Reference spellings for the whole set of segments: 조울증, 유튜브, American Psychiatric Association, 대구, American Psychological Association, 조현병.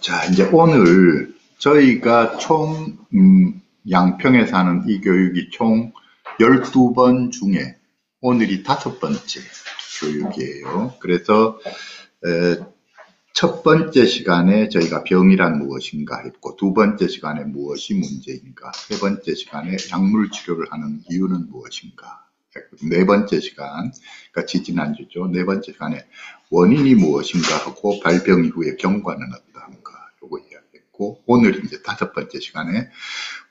자, 이제 오늘 저희가 총 양평에 사는 이 교육이 총 12번 중에 오늘이 5번째 교육이에요. 그래서 첫 번째 시간에 저희가 병이란 무엇인가 했고, 두 번째 시간에 무엇이 문제인가, 세 번째 시간에 약물 치료를 하는 이유는 무엇인가, 네 번째 시간, 그러니까 지지난주죠. 네 번째 시간에 원인이 무엇인가 하고 발병 이후의 경과는 어떠한가, 요거 이야기했고, 오늘 이제 5번째 시간에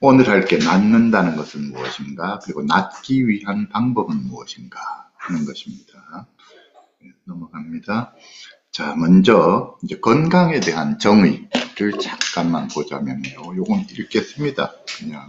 오늘 할 게 낫는다는 것은 무엇인가, 그리고 낫기 위한 방법은 무엇인가 하는 것입니다. 넘어갑니다. 자, 먼저 이제 건강에 대한 정의를 잠깐만 보자면요, 요건 읽겠습니다. 그냥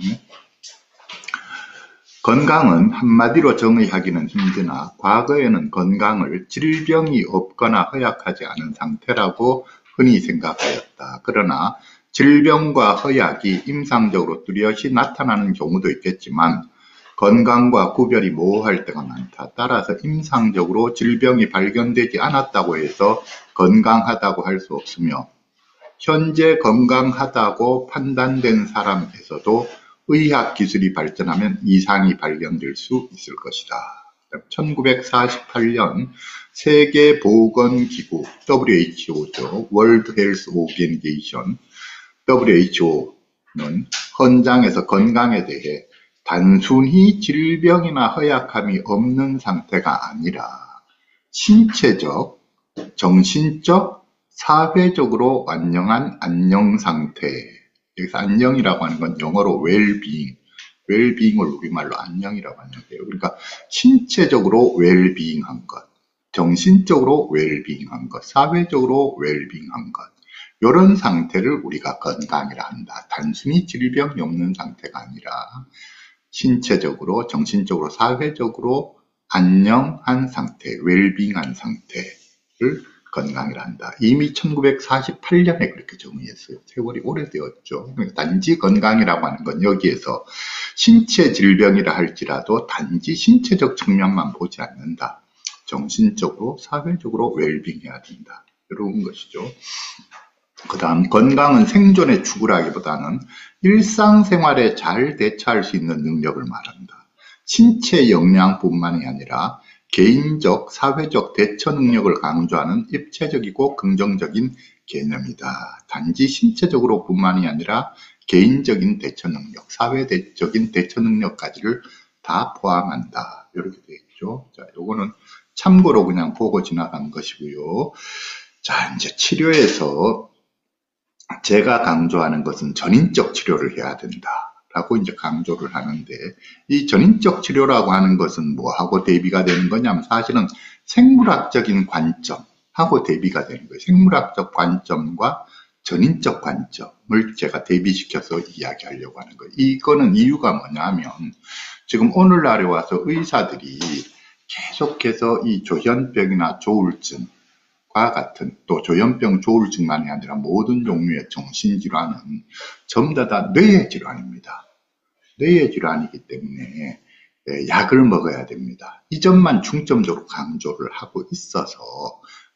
건강은 한마디로 정의하기는 힘드나 과거에는 건강을 질병이 없거나 허약하지 않은 상태라고 흔히 생각하였다. 그러나 질병과 허약이 임상적으로 뚜렷이 나타나는 경우도 있겠지만 건강과 구별이 모호할 때가 많다. 따라서 임상적으로 질병이 발견되지 않았다고 해서 건강하다고 할 수 없으며 현재 건강하다고 판단된 사람에서도 의학기술이 발전하면 이상이 발견될 수 있을 것이다. 1948년 세계보건기구 WHO죠. World Health Organization WHO는 헌장에서 건강에 대해 단순히 질병이나 허약함이 없는 상태가 아니라 신체적, 정신적, 사회적으로 완전한 안녕상태, 여기서 안녕이라고 하는 건 영어로 웰빙, 웰빙을 우리말로 안녕이라고 하는 거예요. 그러니까 신체적으로 웰빙한 것, 정신적으로 웰빙한 것, 사회적으로 웰빙한 것, 이런 상태를 우리가 건강이라 한다. 단순히 질병이 없는 상태가 아니라 신체적으로, 정신적으로, 사회적으로 안녕한 상태, 웰빙한 상태를 건강이라 한다. 이미 1948년에 그렇게 정의했어요. 세월이 오래되었죠. 단지 건강이라고 하는 건 여기에서 신체 질병이라 할지라도 단지 신체적 측면만 보지 않는다. 정신적으로, 사회적으로 웰빙해야 된다. 이런 것이죠. 그 다음, 건강은 생존의 추구라기보다는 일상생활에 잘 대처할 수 있는 능력을 말한다. 신체 역량뿐만이 아니라 개인적, 사회적 대처 능력을 강조하는 입체적이고 긍정적인 개념이다. 단지 신체적으로 뿐만이 아니라 개인적인 대처 능력, 사회적인 대처 능력까지를 다 포함한다. 이렇게 되어 있죠. 자, 요거는 참고로 그냥 보고 지나간 것이고요. 자, 이제 치료에서 제가 강조하는 것은 전인적 치료를 해야 된다. 라고 이제 강조를 하는데, 이 전인적 치료라고 하는 것은 뭐하고 대비가 되는 거냐면 사실은 생물학적인 관점하고 대비가 되는 거예요. 생물학적 관점과 전인적 관점을 제가 대비시켜서 이야기하려고 하는 거예요. 이거는 이유가 뭐냐면 지금 오늘날에 와서 의사들이 계속해서 이 조현병이나 조울증과 같은, 또 조현병, 조울증만이 아니라 모든 종류의 정신질환은 전부 다 뇌의 질환입니다. 뇌의 질환이기 때문에 약을 먹어야 됩니다. 이 점만 중점적으로 강조를 하고 있어서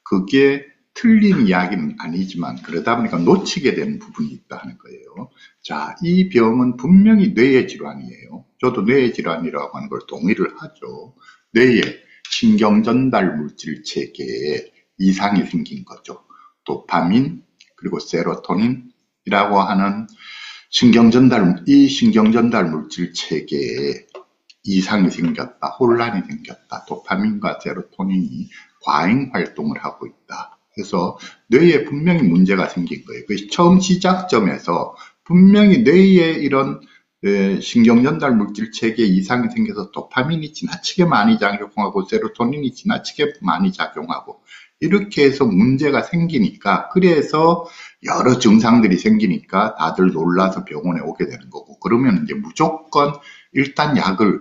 그게 틀린 이야기는 아니지만 그러다 보니까 놓치게 되는 부분이 있다는 거예요. 자, 이 병은 분명히 뇌의 질환이에요. 저도 뇌의 질환이라고 하는 걸 동의를 하죠. 뇌의 신경전달 물질 체계에 이상이 생긴 거죠. 도파민, 그리고 세로토닌이라고 하는 이 신경전달 물질 체계에 이상이 생겼다, 혼란이 생겼다, 도파민과 세로토닌이 과잉 활동을 하고 있다. 그래서 뇌에 분명히 문제가 생긴 거예요. 그래서 처음 시작점에서 분명히 뇌에 이런 신경전달 물질 체계에 이상이 생겨서 도파민이 지나치게 많이 작용하고 세로토닌이 지나치게 많이 작용하고 이렇게 해서 문제가 생기니까, 그래서 여러 증상들이 생기니까 다들 놀라서 병원에 오게 되는 거고, 그러면 이제 무조건 일단 약을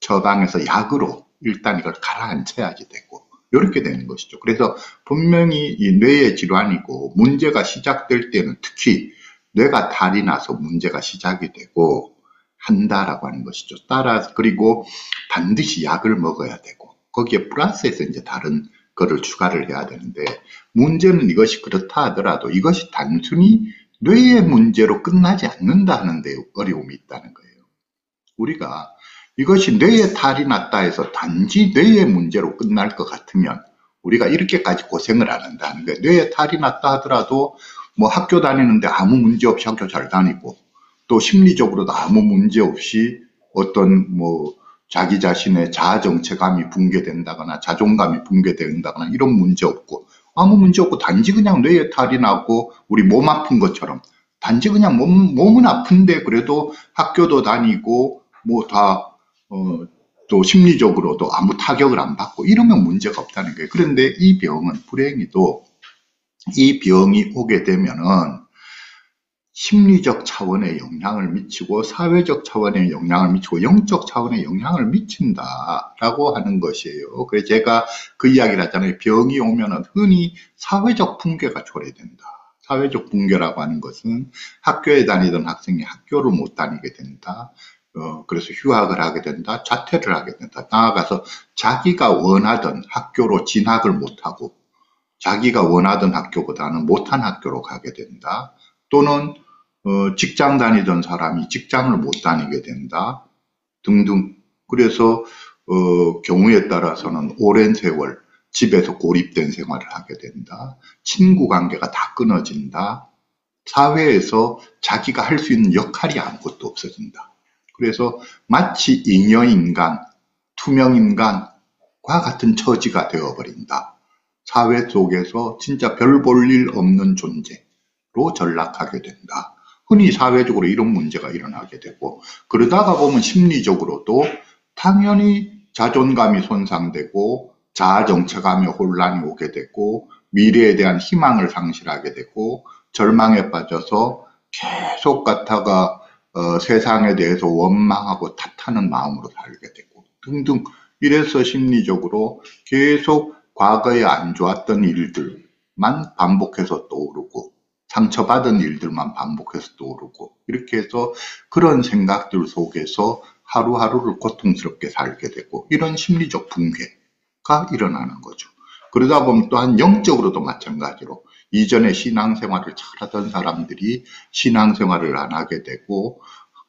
처방해서 약으로 일단 이걸 가라앉혀야지 되고, 이렇게 되는 것이죠. 그래서 분명히 이 뇌의 질환이고 문제가 시작될 때는 특히 뇌가 탈이 나서 문제가 시작이 되고 한다라고 하는 것이죠. 따라서 그리고 반드시 약을 먹어야 되고 거기에 플러스해서 이제 다른 거를 추가를 해야 되는데, 문제는 이것이 그렇다 하더라도 이것이 단순히 뇌의 문제로 끝나지 않는다는 데 어려움이 있다는 거예요. 우리가 이것이 뇌에 탈이 났다 해서 단지 뇌의 문제로 끝날 것 같으면 우리가 이렇게까지 고생을 안 한다는 거예요. 뇌에 탈이 났다 하더라도 뭐 학교 다니는데 아무 문제 없이 학교 잘 다니고, 또 심리적으로도 아무 문제 없이 어떤 뭐 자기 자신의 자아정체감이 붕괴된다거나 자존감이 붕괴된다거나 이런 문제 없고, 아무 문제 없고 단지 그냥 뇌에 탈이 나고 우리 몸 아픈 것처럼 단지 그냥 몸은 아픈데 그래도 학교도 다니고 뭐 다 또 심리적으로도 아무 타격을 안 받고 이러면 문제가 없다는 거예요. 그런데 이 병은, 불행히도 이 병이 오게 되면은 심리적 차원의 영향을 미치고 사회적 차원의 영향을 미치고 영적 차원의 영향을 미친다라고 하는 것이에요. 그래서 제가 그 이야기를 하잖아요. 병이 오면은 흔히 사회적 붕괴가 초래된다. 사회적 붕괴라고 하는 것은 학교에 다니던 학생이 학교를 못 다니게 된다. 그래서 휴학을 하게 된다. 자퇴를 하게 된다. 나아가서 자기가 원하던 학교로 진학을 못하고 자기가 원하던 학교보다는 못한 학교로 가게 된다. 또는 직장 다니던 사람이 직장을 못 다니게 된다 등등. 그래서 경우에 따라서는 오랜 세월 집에서 고립된 생활을 하게 된다. 친구 관계가 다 끊어진다. 사회에서 자기가 할 수 있는 역할이 아무것도 없어진다. 그래서 마치 잉여인간, 투명인간과 같은 처지가 되어버린다. 사회 속에서 진짜 별 볼 일 없는 존재로 전락하게 된다. 흔히 사회적으로 이런 문제가 일어나게 되고, 그러다가 보면 심리적으로도 당연히 자존감이 손상되고 자아정체감의 혼란이 오게 되고 미래에 대한 희망을 상실하게 되고 절망에 빠져서 계속 갔다가 세상에 대해서 원망하고 탓하는 마음으로 살게 되고 등등. 이래서 심리적으로 계속 과거에 안 좋았던 일들만 반복해서 떠오르고 상처받은 일들만 반복해서 떠오르고, 이렇게 해서 그런 생각들 속에서 하루하루를 고통스럽게 살게 되고 이런 심리적 붕괴가 일어나는 거죠. 그러다 보면 또한 영적으로도 마찬가지로 이전에 신앙생활을 잘하던 사람들이 신앙생활을 안 하게 되고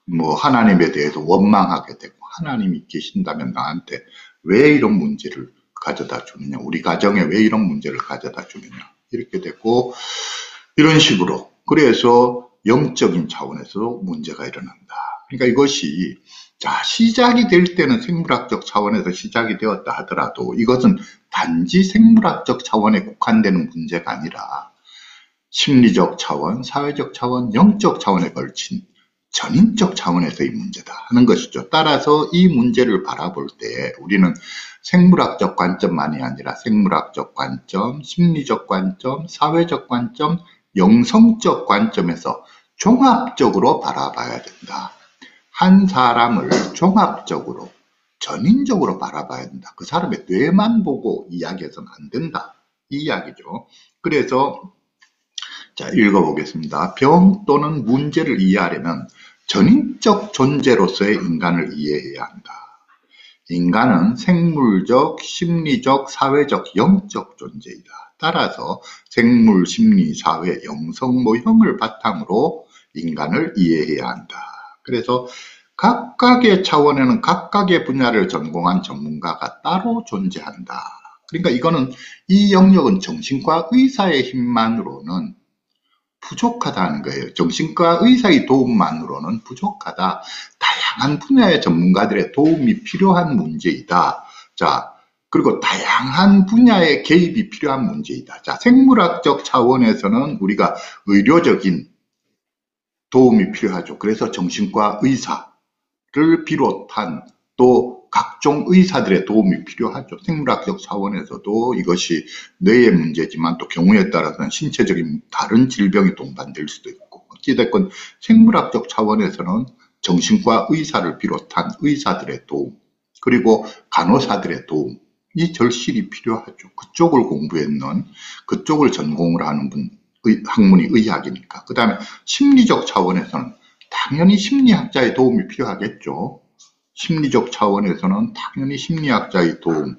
뭐 하나님에 대해서 원망하게 되고, 하나님이 계신다면 나한테 왜 이런 문제를 가져다 주느냐, 우리 가정에 왜 이런 문제를 가져다 주느냐, 이렇게 되고 이런 식으로. 그래서 영적인 차원에서 문제가 일어난다. 그러니까 이것이 시작이 될 때는 생물학적 차원에서 시작이 되었다 하더라도 이것은 단지 생물학적 차원에 국한되는 문제가 아니라 심리적 차원, 사회적 차원, 영적 차원에 걸친 전인적 차원에서의 문제다 하는 것이죠. 따라서 이 문제를 바라볼 때 우리는 생물학적 관점만이 아니라 생물학적 관점, 심리적 관점, 사회적 관점, 영성적 관점에서 종합적으로 바라봐야 된다. 한 사람을 종합적으로, 전인적으로 바라봐야 된다. 그 사람의 뇌만 보고 이야기해서는 안 된다. 이 이야기죠. 그래서 자, 읽어보겠습니다. 병 또는 문제를 이해하려면 전인적 존재로서의 인간을 이해해야 한다. 인간은 생물적, 심리적, 사회적, 영적 존재이다. 따라서 생물, 심리, 사회, 영성 모형을 바탕으로 인간을 이해해야 한다. 그래서 각각의 차원에는 각각의 분야를 전공한 전문가가 따로 존재한다. 그러니까 이거는, 이 영역은 정신과 의사의 힘만으로는 부족하다는 거예요. 정신과 의사의 도움만으로는 부족하다. 다양한 분야의 전문가들의 도움이 필요한 문제이다. 자, 그리고 다양한 분야의 개입이 필요한 문제이다. 자, 생물학적 차원에서는 우리가 의료적인 도움이 필요하죠. 그래서 정신과 의사를 비롯한 또 각종 의사들의 도움이 필요하죠. 생물학적 차원에서도 이것이 뇌의 문제지만 또 경우에 따라서는 신체적인 다른 질병이 동반될 수도 있고, 어찌됐건 생물학적 차원에서는 정신과 의사를 비롯한 의사들의 도움, 그리고 간호사들의 도움이 절실히 필요하죠. 그쪽을 공부했는, 그쪽을 전공을 하는 분, 학문이 의학이니까. 그 다음에 심리적 차원에서는 당연히 심리학자의 도움이 필요하겠죠. 심리적 차원에서는 당연히 심리학자의 도움이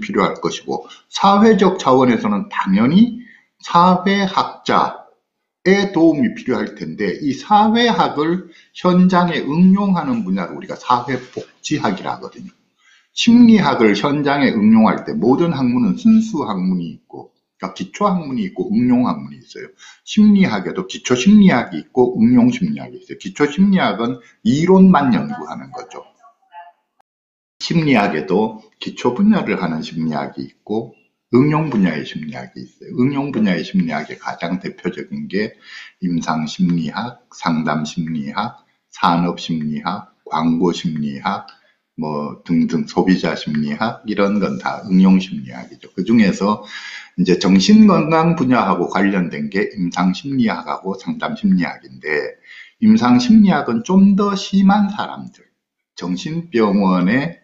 필요할 것이고, 사회적 차원에서는 당연히 사회학자의 도움이 필요할 텐데, 이 사회학을 현장에 응용하는 분야를 우리가 사회복지학이라 하거든요. 심리학을 현장에 응용할 때 모든 학문은 순수 학문이 있고, 그러니까 기초 학문이 있고 응용 학문이 있어요. 심리학에도 기초 심리학이 있고 응용 심리학이 있어요. 기초 심리학은 이론만 연구하는 거죠. 심리학에도 기초 분야를 하는 심리학이 있고 응용 분야의 심리학이 있어요. 응용 분야의 심리학의 가장 대표적인 게 임상 심리학, 상담 심리학, 산업 심리학, 광고 심리학, 뭐 등등 소비자 심리학 이런 건 다 응용 심리학이죠. 그 중에서 이제 정신건강 분야하고 관련된 게 임상 심리학하고 상담 심리학인데, 임상 심리학은 좀 더 심한 사람들, 정신병원에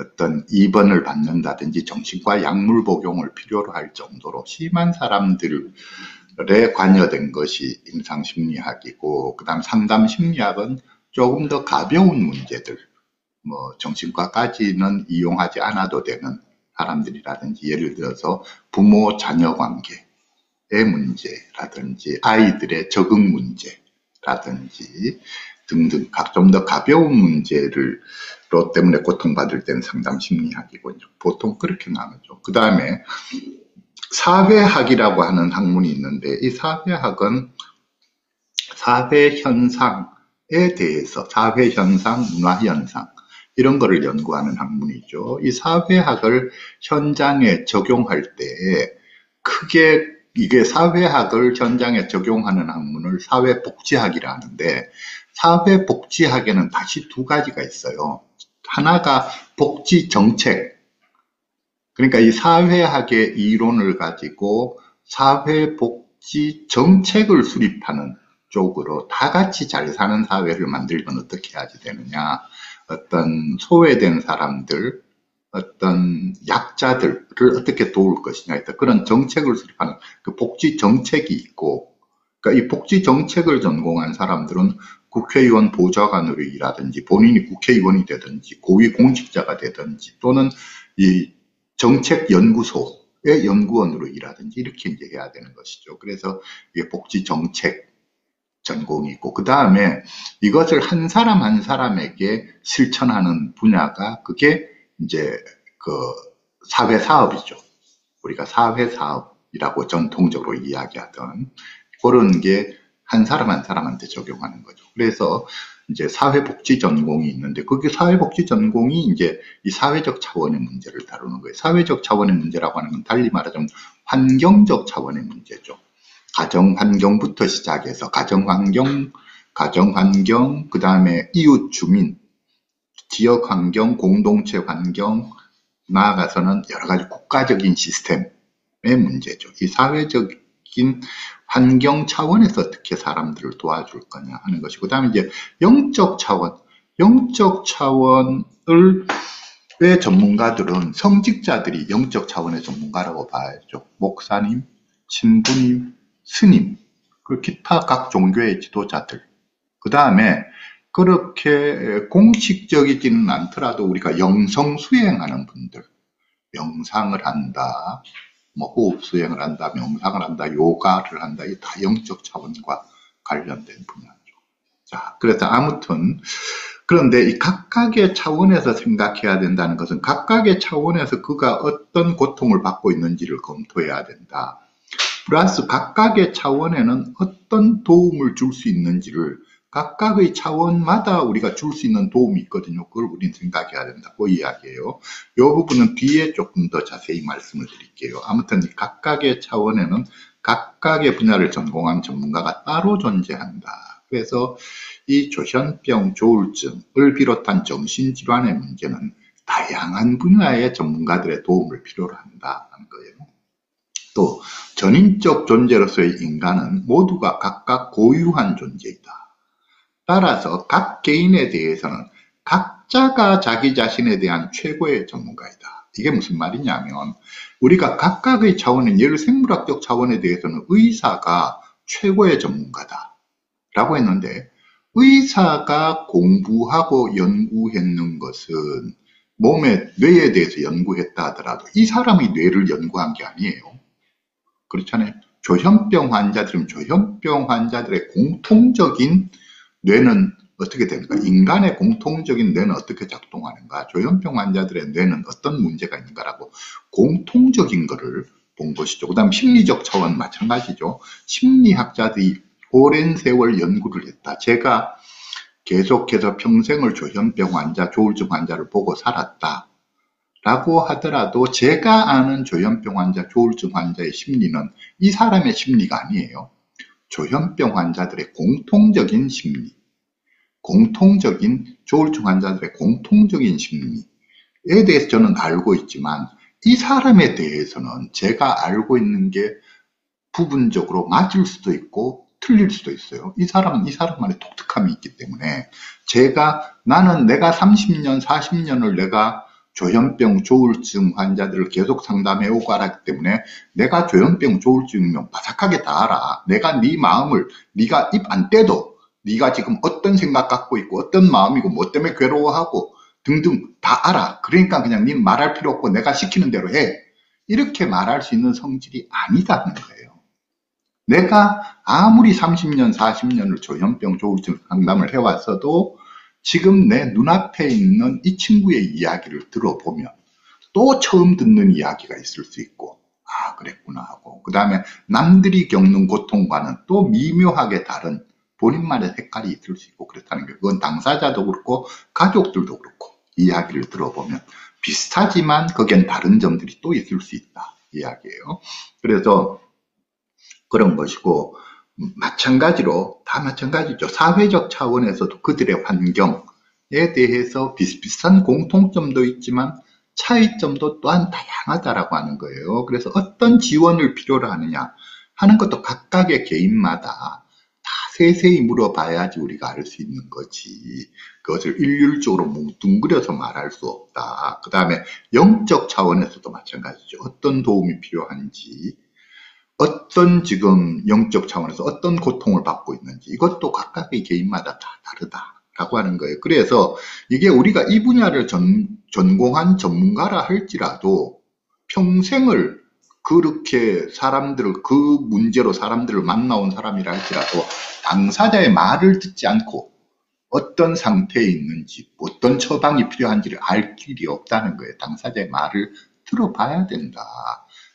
어떤 입원을 받는다든지 정신과 약물 복용을 필요로 할 정도로 심한 사람들에 관여된 것이 임상 심리학이고, 그다음 상담 심리학은 조금 더 가벼운 문제들, 뭐 정신과까지는 이용하지 않아도 되는 사람들이라든지, 예를 들어서 부모 자녀 관계의 문제라든지 아이들의 적응 문제라든지 등등 각 좀 더 가벼운 문제로 때문에 고통받을 때는 상담 심리학이고, 보통 그렇게 나누죠. 그 다음에 사회학이라고 하는 학문이 있는데, 이 사회학은 사회 현상에 대해서, 사회 현상, 문화 현상 이런 거를 연구하는 학문이죠. 이 사회학을 현장에 적용할 때 크게, 이게 사회학을 현장에 적용하는 학문을 사회복지학이라 하는데, 사회복지학에는 다시 두 가지가 있어요. 하나가 복지정책, 그러니까 이 사회학의 이론을 가지고 사회복지정책을 수립하는 쪽으로, 다 같이 잘 사는 사회를 만들면 어떻게 해야지 되느냐, 어떤 소외된 사람들, 어떤 약자들을 어떻게 도울 것이냐, 그런 정책을 수립하는 그 복지 정책이 있고, 그러니까 이 복지 정책을 전공한 사람들은 국회의원 보좌관으로 일하든지, 본인이 국회의원이 되든지, 고위공직자가 되든지, 또는 이 정책연구소의 연구원으로 일하든지, 이렇게 이제 해야 되는 것이죠. 그래서 이게 복지 정책 전공이 있고, 그 다음에 이것을 한 사람 한 사람에게 실천하는 분야가, 그게 이제 그 사회사업이죠. 우리가 사회사업이라고 전통적으로 이야기하던 그런 게 한 사람 한 사람한테 적용하는 거죠. 그래서 이제 사회복지 전공이 있는데, 그게 사회복지 전공이 이제 이 사회적 차원의 문제를 다루는 거예요. 사회적 차원의 문제라고 하는 건 달리 말하자면 환경적 차원의 문제죠. 가정환경부터 시작해서 가정환경, 그 다음에 이웃 주민, 지역환경, 공동체 환경, 나아가서는 여러 가지 국가적인 시스템의 문제죠. 이 사회적인 환경 차원에서 어떻게 사람들을 도와줄 거냐 하는 것이고, 그 다음에 이제 영적 차원을 왜 전문가들은, 성직자들이 영적 차원의 전문가라고 봐야죠. 목사님, 신부님, 스님, 그 기타 각 종교의 지도자들. 그 다음에 그렇게 공식적이지는 않더라도 우리가 영성 수행하는 분들, 명상을 한다, 뭐 호흡 수행을 한다, 명상을 한다, 요가를 한다, 이 다 영적 차원과 관련된 분야죠. 자, 그래서 아무튼 그런데 이 각각의 차원에서 생각해야 된다는 것은, 각각의 차원에서 그가 어떤 고통을 받고 있는지를 검토해야 된다. 플러스 각각의 차원에는 어떤 도움을 줄 수 있는지를, 각각의 차원마다 우리가 줄 수 있는 도움이 있거든요. 그걸 우린 생각해야 된다고 이야기해요. 이 부분은 뒤에 조금 더 자세히 말씀을 드릴게요. 아무튼 각각의 차원에는 각각의 분야를 전공한 전문가가 따로 존재한다. 그래서 이 조현병, 조울증을 비롯한 정신질환의 문제는 다양한 분야의 전문가들의 도움을 필요로 한다는 거예요. 또 전인적 존재로서의 인간은 모두가 각각 고유한 존재이다. 따라서 각 개인에 대해서는 각자가 자기 자신에 대한 최고의 전문가이다. 이게 무슨 말이냐면, 우리가 각각의 차원인, 예를 생물학적 차원에 대해서는 의사가 최고의 전문가다 라고 했는데, 의사가 공부하고 연구했는 것은 몸의 뇌에 대해서 연구했다 하더라도 이 사람이 뇌를 연구한 게 아니에요. 그렇잖아요. 조현병 환자들은 조현병 환자들의 공통적인 뇌는 어떻게 되는가? 인간의 공통적인 뇌는 어떻게 작동하는가? 조현병 환자들의 뇌는 어떤 문제가 있는가라고 공통적인 거를 본 것이죠. 그 다음 심리적 차원 마찬가지죠. 심리학자들이 오랜 세월 연구를 했다. 제가 계속해서 평생을 조현병 환자, 조울증 환자를 보고 살았다 라고 하더라도 제가 아는 조현병 환자, 조울증 환자의 심리는 이 사람의 심리가 아니에요. 조현병 환자들의 공통적인 심리, 공통적인 조울증 환자들의 공통적인 심리에 대해서 저는 알고 있지만, 이 사람에 대해서는 제가 알고 있는 게 부분적으로 맞을 수도 있고 틀릴 수도 있어요. 이 사람은 이 사람만의 독특함이 있기 때문에, 제가, 나는 내가 30년, 40년을 내가 조현병, 조울증 환자들을 계속 상담해 오고 알았기 때문에 내가 조현병, 조울증이면 바삭하게 다 알아. 내가 네 마음을, 네가 입 안 떼도 네가 지금 어떤 생각 갖고 있고 어떤 마음이고 뭐 때문에 괴로워하고 등등 다 알아. 그러니까 그냥 네 말할 필요 없고 내가 시키는 대로 해. 이렇게 말할 수 있는 성질이 아니다는 거예요. 내가 아무리 30년, 40년을 조현병, 조울증 상담을 해왔어도 지금 내 눈앞에 있는 이 친구의 이야기를 들어보면 또 처음 듣는 이야기가 있을 수 있고, 아, 그랬구나 하고, 그 다음에 남들이 겪는 고통과는 또 미묘하게 다른 본인만의 색깔이 있을 수 있고 그렇다는 게, 그건 당사자도 그렇고 가족들도 그렇고 이야기를 들어보면 비슷하지만 거기엔 다른 점들이 또 있을 수 있다 이야기예요. 그래서 그런 것이고, 마찬가지로 다 마찬가지죠. 사회적 차원에서도 그들의 환경에 대해서 비슷비슷한 공통점도 있지만 차이점도 또한 다양하다라고 하는 거예요. 그래서 어떤 지원을 필요로 하느냐 하는 것도 각각의 개인마다 다 세세히 물어봐야지 우리가 알 수 있는 거지, 그것을 일률적으로 뭉뚱그려서 말할 수 없다. 그 다음에 영적 차원에서도 마찬가지죠. 어떤 도움이 필요한지, 어떤 지금 영적 차원에서 어떤 고통을 받고 있는지, 이것도 각각의 개인마다 다 다르다라고 하는 거예요. 그래서 이게 우리가 이 분야를 전공한 전문가라 할지라도 평생을 그렇게 사람들을, 그 문제로 사람들을 만나온 사람이라 할지라도 당사자의 말을 듣지 않고 어떤 상태에 있는지, 어떤 처방이 필요한지를 알 길이 없다는 거예요. 당사자의 말을 들어봐야 된다.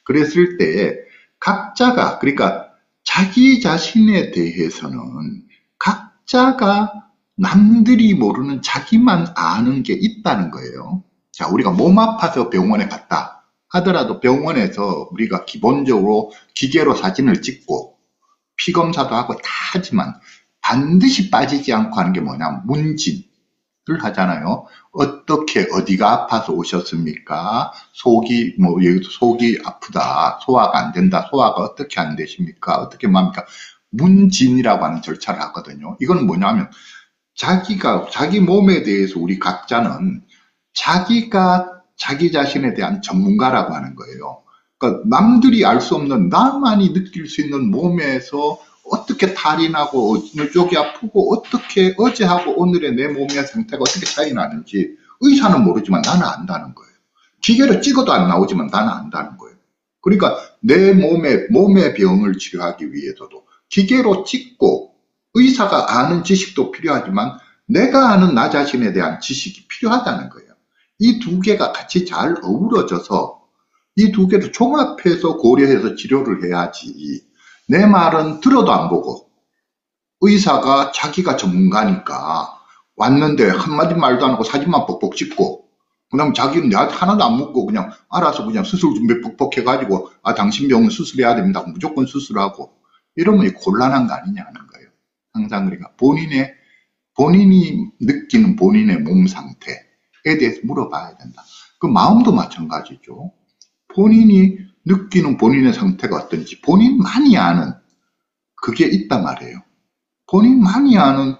그랬을 때에 각자가, 그러니까 자기 자신에 대해서는 각자가 남들이 모르는 자기만 아는 게 있다는 거예요. 자, 우리가 몸 아파서 병원에 갔다 하더라도 병원에서 우리가 기본적으로 기계로 사진을 찍고 피검사도 하고 다 하지만 반드시 빠지지 않고 하는 게 뭐냐, 문진. 를 하잖아요. 어떻게, 어디가 아파서 오셨습니까? 속이, 뭐, 속이 아프다. 소화가 안 된다. 소화가 어떻게 안 되십니까? 어떻게 맙니까? 문진이라고 하는 절차를 하거든요. 이건 뭐냐면, 자기 몸에 대해서 우리 각자는 자기 자신에 대한 전문가라고 하는 거예요. 그러니까 남들이 알 수 없는, 나만이 느낄 수 있는 몸에서 어떻게 탈이 나고, 어느 쪽이 아프고, 어떻게 어제하고 오늘의 내 몸의 상태가 어떻게 차이 나는지 의사는 모르지만 나는 안다는 거예요. 기계로 찍어도 안 나오지만 나는 안다는 거예요. 그러니까 내 몸의 병을 치료하기 위해서도 기계로 찍고 의사가 아는 지식도 필요하지만 내가 아는 나 자신에 대한 지식이 필요하다는 거예요. 이 두 개가 같이 잘 어우러져서 이 두 개를 종합해서 고려해서 치료를 해야지, 내 말은 들어도 안 보고 의사가 자기가 전문가니까 왔는데 한마디 말도 안 하고 사진만 뻑뻑 찍고, 그 다음 자기는 내한테 하나도 안 묻고 그냥 알아서 그냥 수술 준비 뻑뻑 해가지고, 아, 당신 병은 수술해야 됩니다, 무조건 수술하고, 이러면 곤란한 거 아니냐 하는 거예요. 항상 그러니까 본인이 느끼는 본인의 몸 상태에 대해서 물어봐야 된다. 그 마음도 마찬가지죠. 본인이 느끼는 본인의 상태가 어떤지 본인만이 아는 그게 있단 말이에요. 본인만이 아는,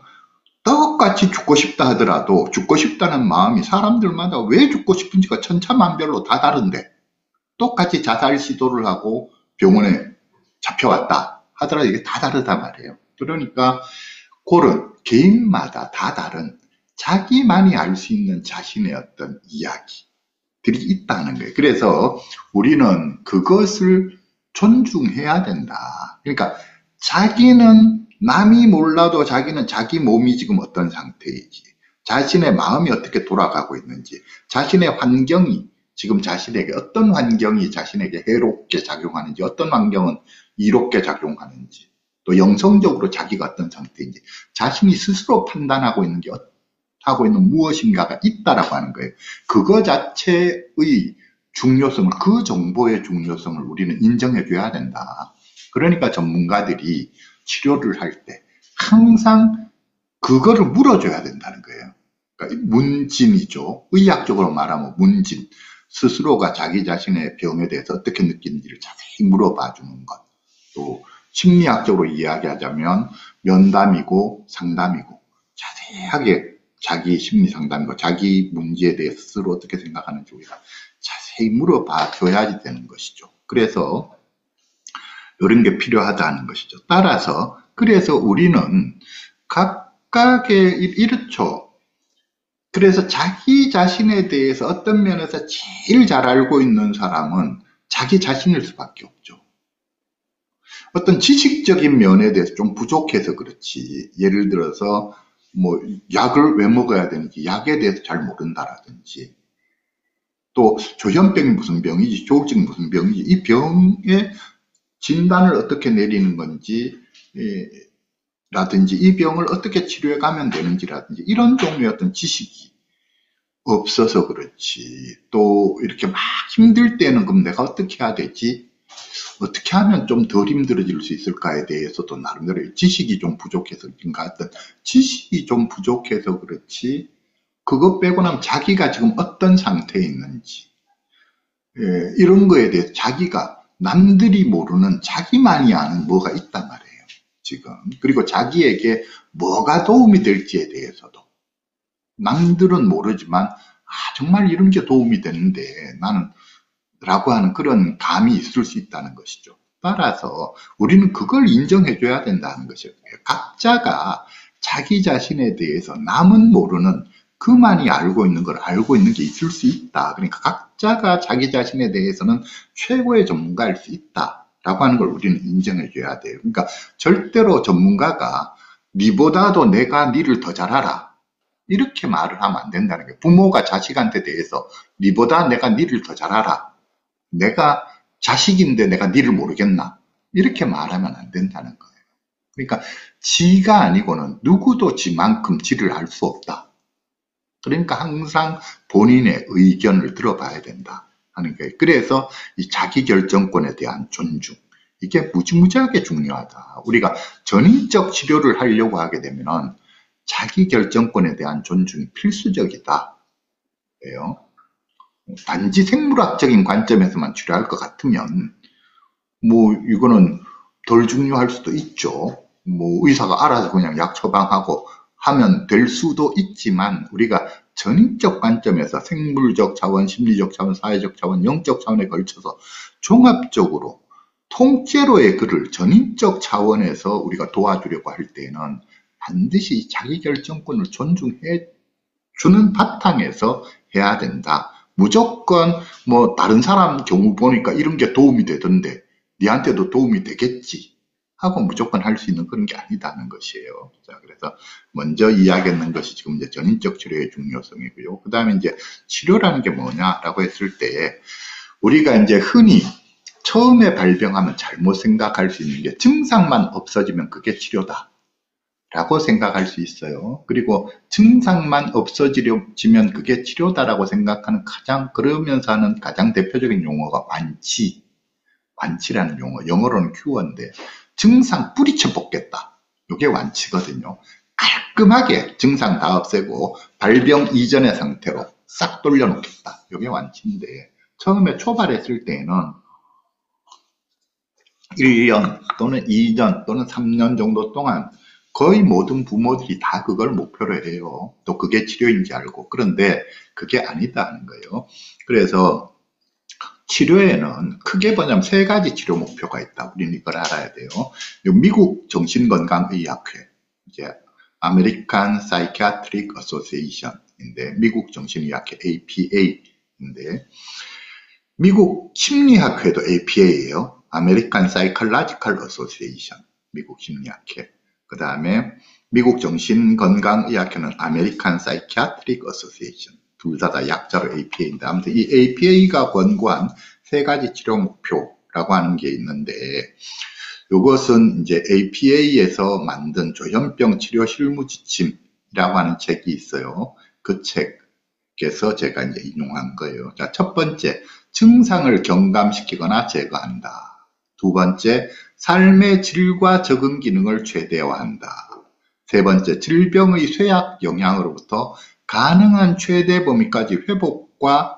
떡같이 죽고 싶다 하더라도 죽고 싶다는 마음이 사람들마다 왜 죽고 싶은지가 천차만별로 다 다른데, 똑같이 자살 시도를 하고 병원에 잡혀왔다 하더라도 이게 다 다르단 말이에요. 그러니까 그런 개인마다 다 다른 자기만이 알 수 있는 자신의 어떤 이야기들이 있다는 거예요. 그래서 우리는 그것을 존중해야 된다. 그러니까 자기는 남이 몰라도 자기는 자기 몸이 지금 어떤 상태인지, 자신의 마음이 어떻게 돌아가고 있는지, 자신의 환경이 지금 자신에게 어떤 환경이 자신에게 해롭게 작용하는지, 어떤 환경은 이롭게 작용하는지, 또 영성적으로 자기가 어떤 상태인지 자신이 스스로 판단하고 있는 게 하고 있는 무엇인가가 있다라고 하는 거예요. 그거 자체의 중요성을, 그 정보의 중요성을 우리는 인정해 줘야 된다. 그러니까 전문가들이 치료를 할 때 항상 그거를 물어줘야 된다는 거예요. 그러니까 문진이죠. 의학적으로 말하면 문진. 스스로가 자기 자신의 병에 대해서 어떻게 느끼는지를 자세히 물어봐 주는 것. 또 심리학적으로 이야기하자면 면담이고 상담이고, 자세하게 자기 심리 상담과 자기 문제에 대해 스스로 어떻게 생각하는지 우리가 자세히 물어봐 줘야지 되는 것이죠. 그래서 이런 게 필요하다는 것이죠. 따라서 그래서 우리는 각각의 이렇죠. 그래서 자기 자신에 대해서 어떤 면에서 제일 잘 알고 있는 사람은 자기 자신일 수밖에 없죠. 어떤 지식적인 면에 대해서 좀 부족해서 그렇지, 예를 들어서 뭐 약을 왜 먹어야 되는지 약에 대해서 잘 모른다라든지, 또 조현병이 무슨 병이지, 조울증이 무슨 병이지, 이 병의 진단을 어떻게 내리는 건지 라든지, 이 병을 어떻게 치료해 가면 되는지 라든지, 이런 종류의 어떤 지식이 없어서 그렇지, 또 이렇게 막 힘들 때는 그럼 내가 어떻게 해야 되지, 어떻게 하면 좀 덜 힘들어질 수 있을까에 대해서도 나름대로 지식이 좀 부족해서, 그러니까 어떤 지식이 좀 부족해서 그렇지, 그것 빼고 나면 자기가 지금 어떤 상태에 있는지, 이런 거에 대해서 자기가 남들이 모르는 자기만이 아는 뭐가 있단 말이에요 지금. 그리고 자기에게 뭐가 도움이 될지에 대해서도 남들은 모르지만, 아 정말 이런 게 도움이 되는데 나는 라고 하는 그런 감이 있을 수 있다는 것이죠. 따라서 우리는 그걸 인정해 줘야 된다는 것이에요. 각자가 자기 자신에 대해서 남은 모르는, 그만이 알고 있는 걸 알고 있는 게 있을 수 있다. 그러니까 각자가 자기 자신에 대해서는 최고의 전문가일 수 있다라고 하는 걸 우리는 인정해 줘야 돼요. 그러니까 절대로 전문가가 니보다도 내가 니를 더 잘 알아, 이렇게 말을 하면 안 된다는 게, 부모가 자식한테 대해서 니보다 내가 니를 더 잘 알아, 내가 자식인데 내가 니를 모르겠나, 이렇게 말하면 안 된다는 거예요. 그러니까 지가 아니고는 누구도 지만큼 지를 알 수 없다. 그러니까 항상 본인의 의견을 들어봐야 된다 하는 거예요. 그래서 이 자기결정권에 대한 존중, 이게 무지무지하게 중요하다. 우리가 전인적 치료를 하려고 하게 되면 자기결정권에 대한 존중이 필수적이다. 그래요. 단지 생물학적인 관점에서만 치료할 것 같으면 뭐 이거는 덜 중요할 수도 있죠. 뭐 의사가 알아서 그냥 약 처방하고 하면 될 수도 있지만, 우리가 전인적 관점에서 생물적 차원, 심리적 차원, 사회적 차원, 영적 차원에 걸쳐서 종합적으로 통째로의 그를 전인적 차원에서 우리가 도와주려고 할 때에는 반드시 자기결정권을 존중해 주는 바탕에서 해야 된다. 무조건 뭐 다른 사람 경우 보니까 이런 게 도움이 되던데 니한테도 도움이 되겠지 하고 무조건 할 수 있는 그런 게 아니다는 것이에요. 자, 그래서 먼저 이야기했는 것이 지금 이제 전인적 치료의 중요성이고요. 그 다음에 이제 치료라는 게 뭐냐라고 했을 때, 우리가 이제 흔히 처음에 발병하면 잘못 생각할 수 있는 게 증상만 없어지면 그게 치료다 라고 생각할 수 있어요. 그리고 증상만 없어지면 그게 치료다라고 생각하는 그러면서 하는 가장 대표적인 용어가 완치. 완치라는 용어, 영어로는 큐어인데, 증상 뿌리쳐 뽑겠다, 이게 완치거든요. 깔끔하게 증상 다 없애고 발병 이전의 상태로 싹 돌려놓겠다, 이게 완치인데, 처음에 초발했을 때는 1년 또는 2년 또는 3년 정도 동안 거의 모든 부모들이 다 그걸 목표로 해요. 또 그게 치료인지 알고. 그런데 그게 아니다는 거예요. 그래서 치료에는 크게 보자면 세 가지 치료 목표가 있다. 우리는 이걸 알아야 돼요. 미국 정신건강의학회, 이제 American Psychiatric Association인데, 미국 정신의학회 APA인데, 미국 심리학회도 APA예요. American Psychological Association, 미국 심리학회. 그 다음에 미국 정신건강의학회는 American Psychiatric Association. 둘 다 약자로 APA인데, 아무튼 이 APA가 권고한 세 가지 치료 목표라고 하는 게 있는데, 이것은 이제 APA에서 만든 조현병 치료 실무 지침이라고 하는 책이 있어요. 그 책에서 제가 이제 인용한 거예요. 자, 첫 번째, 증상을 경감시키거나 제거한다. 두 번째, 삶의 질과 적응 기능을 최대화한다. 세 번째, 질병의 쇠약 영향으로부터 가능한 최대 범위까지 회복과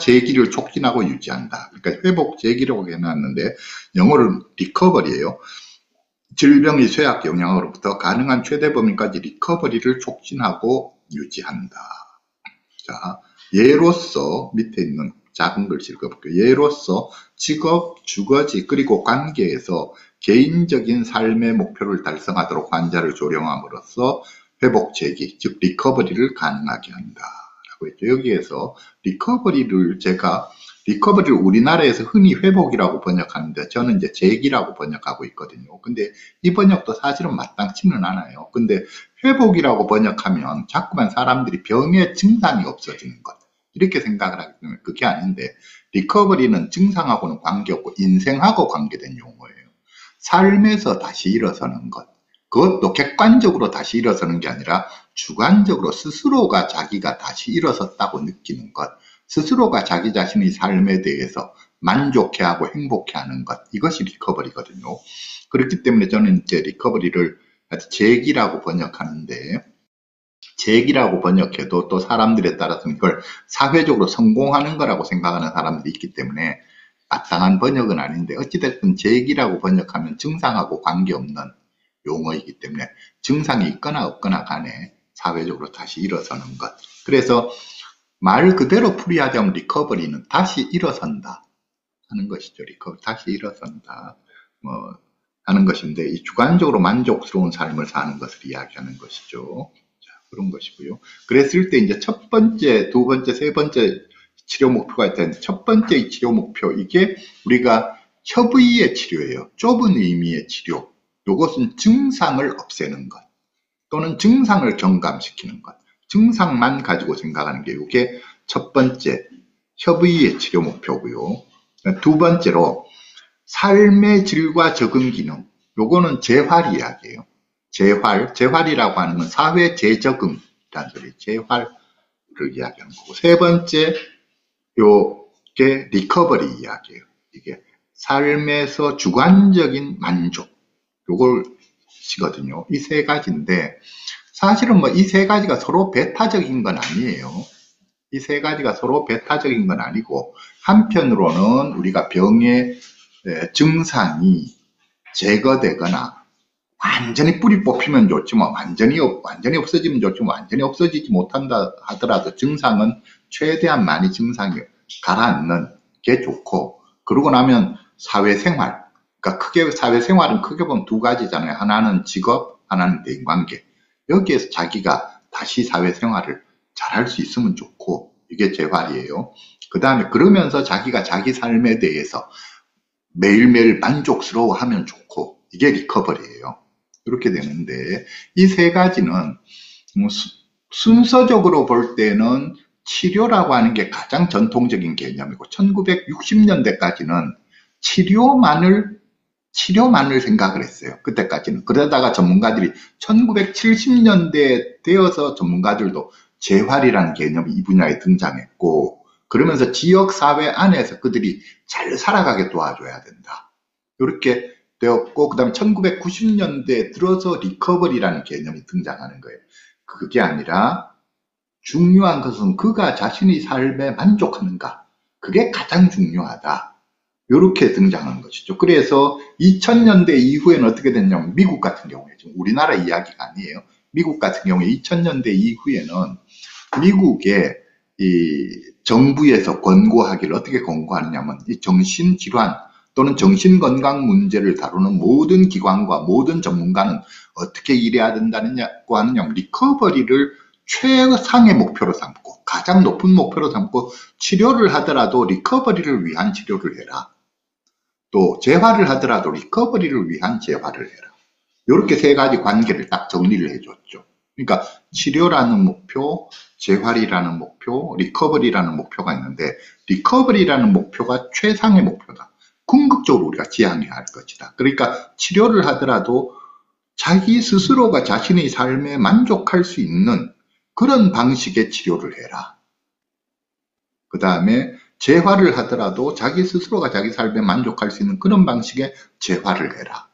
재기를 촉진하고 유지한다. 그러니까 회복 재기라고 해놨는데 영어로는 리커버리예요. 질병의 쇠약 영향으로부터 가능한 최대 범위까지 리커버리를 촉진하고 유지한다. 자, 예로서 밑에 있는 작은 글씨 읽어볼게요. 예로서 직업, 주거지, 그리고 관계에서 개인적인 삶의 목표를 달성하도록 환자를 조령함으로써 회복 재기, 즉 리커버리를 가능하게 한다 라고 했죠. 여기에서 리커버리를 우리나라에서 흔히 회복이라고 번역하는데 저는 이제 재기라고 번역하고 있거든요. 근데 이 번역도 사실은 마땅치는 않아요. 근데 회복이라고 번역하면 자꾸만 사람들이 병의 증상이 없어지는 것, 이렇게 생각을 하기 때문에 그게 아닌데, 리커버리는 증상하고는 관계없고 인생하고 관계된 용어예요. 삶에서 다시 일어서는 것, 그것도 객관적으로 다시 일어서는 게 아니라 주관적으로 스스로가 자기가 다시 일어섰다고 느끼는 것, 스스로가 자기 자신의 삶에 대해서 만족해하고 행복해하는 것, 이것이 리커버리거든요. 그렇기 때문에 저는 이제 리커버리를 재기라고 번역하는데, 재기라고 번역해도 또 사람들에 따라서는 이걸 사회적으로 성공하는 거라고 생각하는 사람들이 있기 때문에 마땅한 번역은 아닌데, 어찌됐든 재기라고 번역하면 증상하고 관계없는 용어이기 때문에 증상이 있거나 없거나 간에 사회적으로 다시 일어서는 것. 그래서 말 그대로 풀이하자면 리커버리는 다시 일어선다 하는 것이죠. 리커버리, 다시 일어선다 뭐 하는 것인데, 이 주관적으로 만족스러운 삶을 사는 것을 이야기하는 것이죠. 자, 그런 것이고요. 그랬을 때 이제 첫 번째, 두 번째, 세 번째 치료 목표가 있다는데, 첫 번째 치료 목표, 이게 우리가 협의의 치료예요. 좁은 의미의 치료. 요것은 증상을 없애는 것 또는 증상을 경감시키는 것, 증상만 가지고 생각하는 게 이게 첫 번째 협의의 치료 목표고요. 두 번째로 삶의 질과 적응 기능, 요거는 재활 이야기예요. 재활이라고 하는 건 사회 재적응이라는 소리, 재활을 이야기하는 거고, 세 번째 요게 리커버리 이야기예요. 이게 삶에서 주관적인 만족, 요걸 시거든요. 이 세 가지인데, 사실은 뭐 이 세 가지가 서로 배타적인 건 아니에요. 이 세 가지가 서로 배타적인 건 아니고, 한편으로는 우리가 병의 증상이 제거되거나 완전히 뿌리 뽑히면 좋지만 완전히 없어지면 좋지만, 완전히 없어지지 못한다 하더라도 증상은 최대한 많이 증상이 가라앉는 게 좋고, 그러고 나면 사회생활, 그러니까 크게 사회생활은 크게 보면 두 가지잖아요. 하나는 직업, 하나는 대인관계. 여기에서 자기가 다시 사회생활을 잘할 수 있으면 좋고, 이게 재활이에요. 그 다음에 그러면서 자기가 자기 삶에 대해서 매일매일 만족스러워하면 좋고, 이게 리커버리예요. 이렇게 되는데, 이 세 가지는 순서적으로 볼 때는 치료라고 하는 게 가장 전통적인 개념이고, 1960년대까지는 치료만을 생각을 했어요. 그때까지는. 그러다가 전문가들이 1970년대에 되어서 전문가들도 재활이라는 개념이 이 분야에 등장했고, 그러면서 지역사회 안에서 그들이 잘 살아가게 도와줘야 된다, 이렇게 되었고, 그 다음에 1990년대에 들어서 리커버리라는 개념이 등장하는 거예요. 그게 아니라 중요한 것은 그가 자신의 삶에 만족하는가, 그게 가장 중요하다, 이렇게 등장하는 것이죠. 그래서 2000년대 이후에는 어떻게 됐냐면, 미국 같은 경우에, 지금 우리나라 이야기가 아니에요. 미국 같은 경우에 2000년대 이후에는 미국의 이 정부에서 권고하기를 어떻게 권고하느냐면 이 정신질환 또는 정신건강 문제를 다루는 모든 기관과 모든 전문가는 어떻게 일해야 된다고 하느냐, 리커버리를 최상의 목표로 삼고 가장 높은 목표로 삼고 치료를 하더라도 리커버리를 위한 치료를 해라. 또 재활을 하더라도 리커버리를 위한 재활을 해라. 이렇게 세 가지 관계를 딱 정리를 해줬죠. 그러니까 치료라는 목표, 재활이라는 목표, 리커버리라는 목표가 있는데 리커버리라는 목표가 최상의 목표다. 궁극적으로 우리가 지향해야 할 것이다. 그러니까 치료를 하더라도 자기 스스로가 자신의 삶에 만족할 수 있는 그런 방식의 치료를 해라. 그 다음에 재활을 하더라도 자기 스스로가 자기 삶에 만족할 수 있는 그런 방식의 재활을 해라.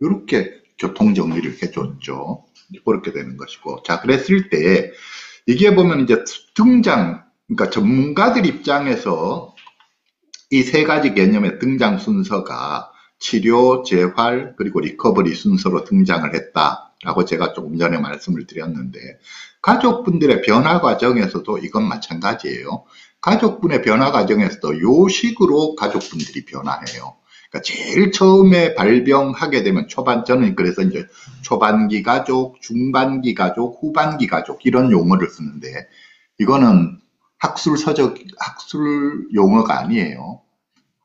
이렇게 교통정리를 해줬죠. 그렇게 되는 것이고, 자, 그랬을 때 이게 보면 이제 그러니까 전문가들 입장에서 이 세 가지 개념의 등장 순서가 치료, 재활, 그리고 리커버리 순서로 등장을 했다라고 제가 조금 전에 말씀을 드렸는데, 가족분들의 변화 과정에서도 이건 마찬가지예요. 가족분의 변화 과정에서도 요 식으로 가족분들이 변화해요. 그러니까 제일 처음에 발병하게 되면 저는 그래서 이제 초반기 가족, 중반기 가족, 후반기 가족 이런 용어를 쓰는데, 이거는 학술 용어가 아니에요.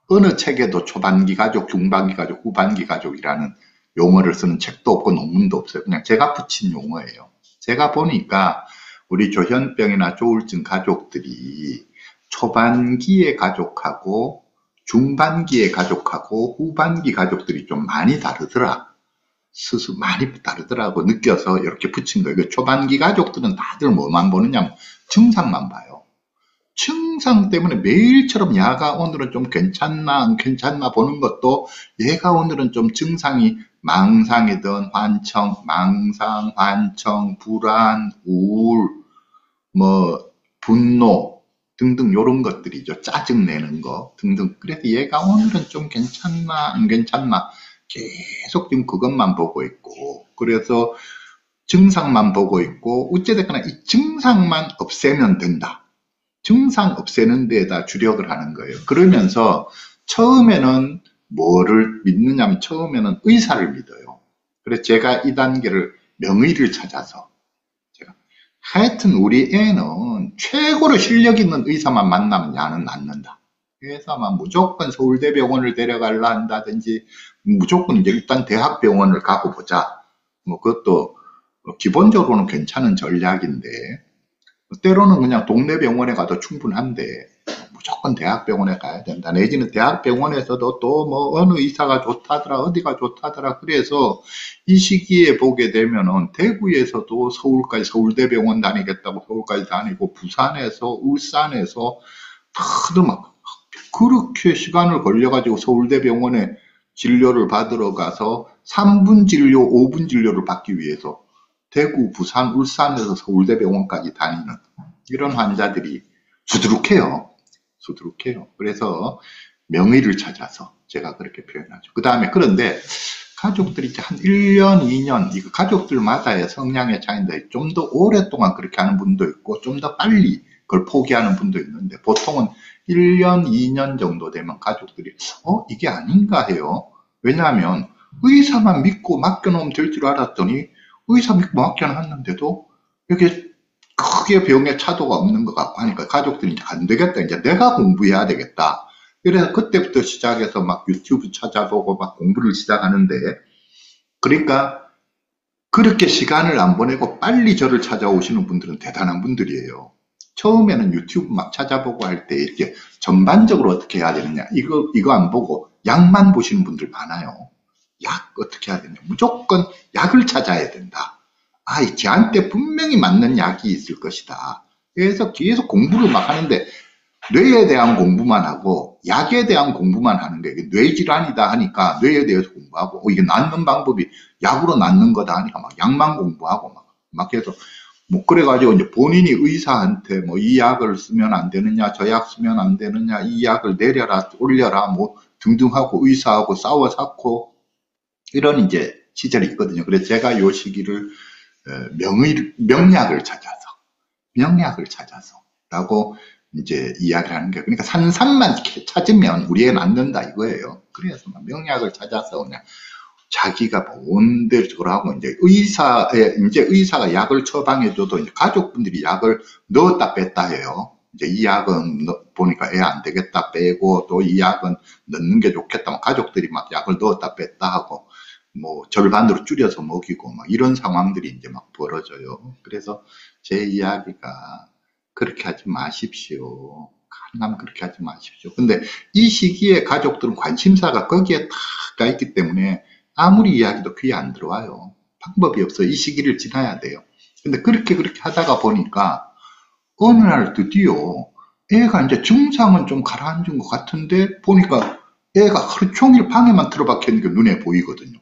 어느 책에도 초반기 가족, 중반기 가족, 후반기 가족이라는 용어를 쓰는 책도 없고 논문도 없어요. 그냥 제가 붙인 용어예요. 제가 보니까 우리 조현병이나 조울증 가족들이 초반기의 가족하고 중반기의 가족하고 후반기 가족들이 좀 많이 다르더라. 스스로 많이 다르더라고 느껴서 이렇게 붙인 거예요. 초반기 가족들은 다들 뭐만 보느냐, 증상만 봐요. 증상 때문에 매일처럼 얘가 오늘은 좀 괜찮나 안 괜찮나 보는 것도, 얘가 오늘은 좀 증상이 망상이든 환청, 망상, 환청, 불안, 우울, 뭐 분노 등등 요런 것들이죠. 짜증내는 거 등등. 그래서 얘가 오늘은 좀 괜찮나 안 괜찮나 계속 지금 그것만 보고 있고, 그래서 증상만 보고 있고, 어찌됐거나 이 증상만 없애면 된다. 증상 없애는 데에다 주력을 하는 거예요. 그러면서 처음에는 뭐를 믿느냐 하면 처음에는 의사를 믿어요. 그래서 제가 이 단계를 명의를 찾아서 제가 하여튼 우리 애는 최고로 실력 있는 의사만 만나면 얘는 낫는다. 의사만 무조건 서울대병원을 데려가려 한다든지 무조건 이제 일단 대학병원을 가고 보자. 뭐 그것도 기본적으로는 괜찮은 전략인데 때로는 그냥 동네 병원에 가도 충분한데 무조건 대학병원에 가야 된다. 내지는 대학병원에서도 또 뭐 어느 의사가 좋다더라, 어디가 좋다더라. 그래서 이 시기에 보게 되면은 대구에서도 서울까지 서울대병원 다니겠다고 서울까지 다니고, 부산에서 울산에서 다들 막 그렇게 시간을 걸려가지고 서울대병원에 진료를 받으러 가서 3분 진료, 5분 진료를 받기 위해서 대구, 부산, 울산에서 서울대병원까지 다니는 이런 환자들이 수두룩해요. 그래서 명의를 찾아서 제가 그렇게 표현하죠. 그 다음에 그런데 가족들이 이제 한 1년, 2년, 이거 가족들마다의 성향의 차이인데 좀 더 오랫동안 그렇게 하는 분도 있고 좀 더 빨리 그걸 포기하는 분도 있는데, 보통은 1년, 2년 정도 되면 가족들이 이게 아닌가 해요. 왜냐하면 의사만 믿고 맡겨놓으면 될 줄 알았더니 의사 믿고 맡겨놨는데도 이렇게 크게 병에 차도가 없는 것 같고 하니까 가족들이 이제 안 되겠다. 이제 내가 공부해야 되겠다. 그래서 그때부터 시작해서 막 유튜브 찾아보고 막 공부를 시작하는데, 그러니까 그렇게 시간을 안 보내고 빨리 저를 찾아오시는 분들은 대단한 분들이에요. 처음에는 유튜브 막 찾아보고 할 때 이렇게 전반적으로 어떻게 해야 되느냐, 이거 안 보고 약만 보시는 분들 많아요. 약 어떻게 해야 되냐, 무조건 약을 찾아야 된다. 쟤한테 분명히 맞는 약이 있을 것이다. 그래서 계속 공부를 막 하는데 뇌에 대한 공부만 하고 약에 대한 공부만 하는 게, 뇌질환이다 하니까 뇌에 대해서 공부하고, 이게 낫는 방법이 약으로 낫는 거다 하니까 막 약만 공부하고 막 해서 뭐 그래가지고 이제 본인이 의사한테 뭐 이 약을 쓰면 안 되느냐, 저 약 쓰면 안 되느냐, 이 약을 내려라 올려라 뭐 등등 하고 의사하고 싸워 샀고 이런 이제 시절이 있거든요. 그래서 제가 요 시기를 명약을 찾아서 라고 이제 이야기를 하는 거예요. 그러니까 산삼만 찾으면 우리에 맞는다 이거예요. 그래서 명약을 찾아서 그냥 자기가 뭔대로 하고 이제 의사가 약을 처방해줘도 이제 가족분들이 약을 넣었다 뺐다 해요. 이제 이 약은 보니까 애 안 되겠다 빼고 또 이 약은 넣는 게 좋겠다. 가족들이 막 약을 넣었다 뺐다 하고 뭐 절반으로 줄여서 먹이고 막 이런 상황들이 이제 막 벌어져요. 그래서 제 이야기가 그렇게 하지 마십시오. 한남 그렇게 하지 마십시오. 근데 이 시기에 가족들은 관심사가 거기에 다 가 있기 때문에 아무리 이야기도 귀에 안 들어와요. 방법이 없어요. 이 시기를 지나야 돼요. 근데 그렇게 하다가 보니까 어느 날 드디어 애가 이제 증상은 좀 가라앉은 것 같은데 보니까 애가 하루 종일 방에만 틀어박혀 있는 게 눈에 보이거든요.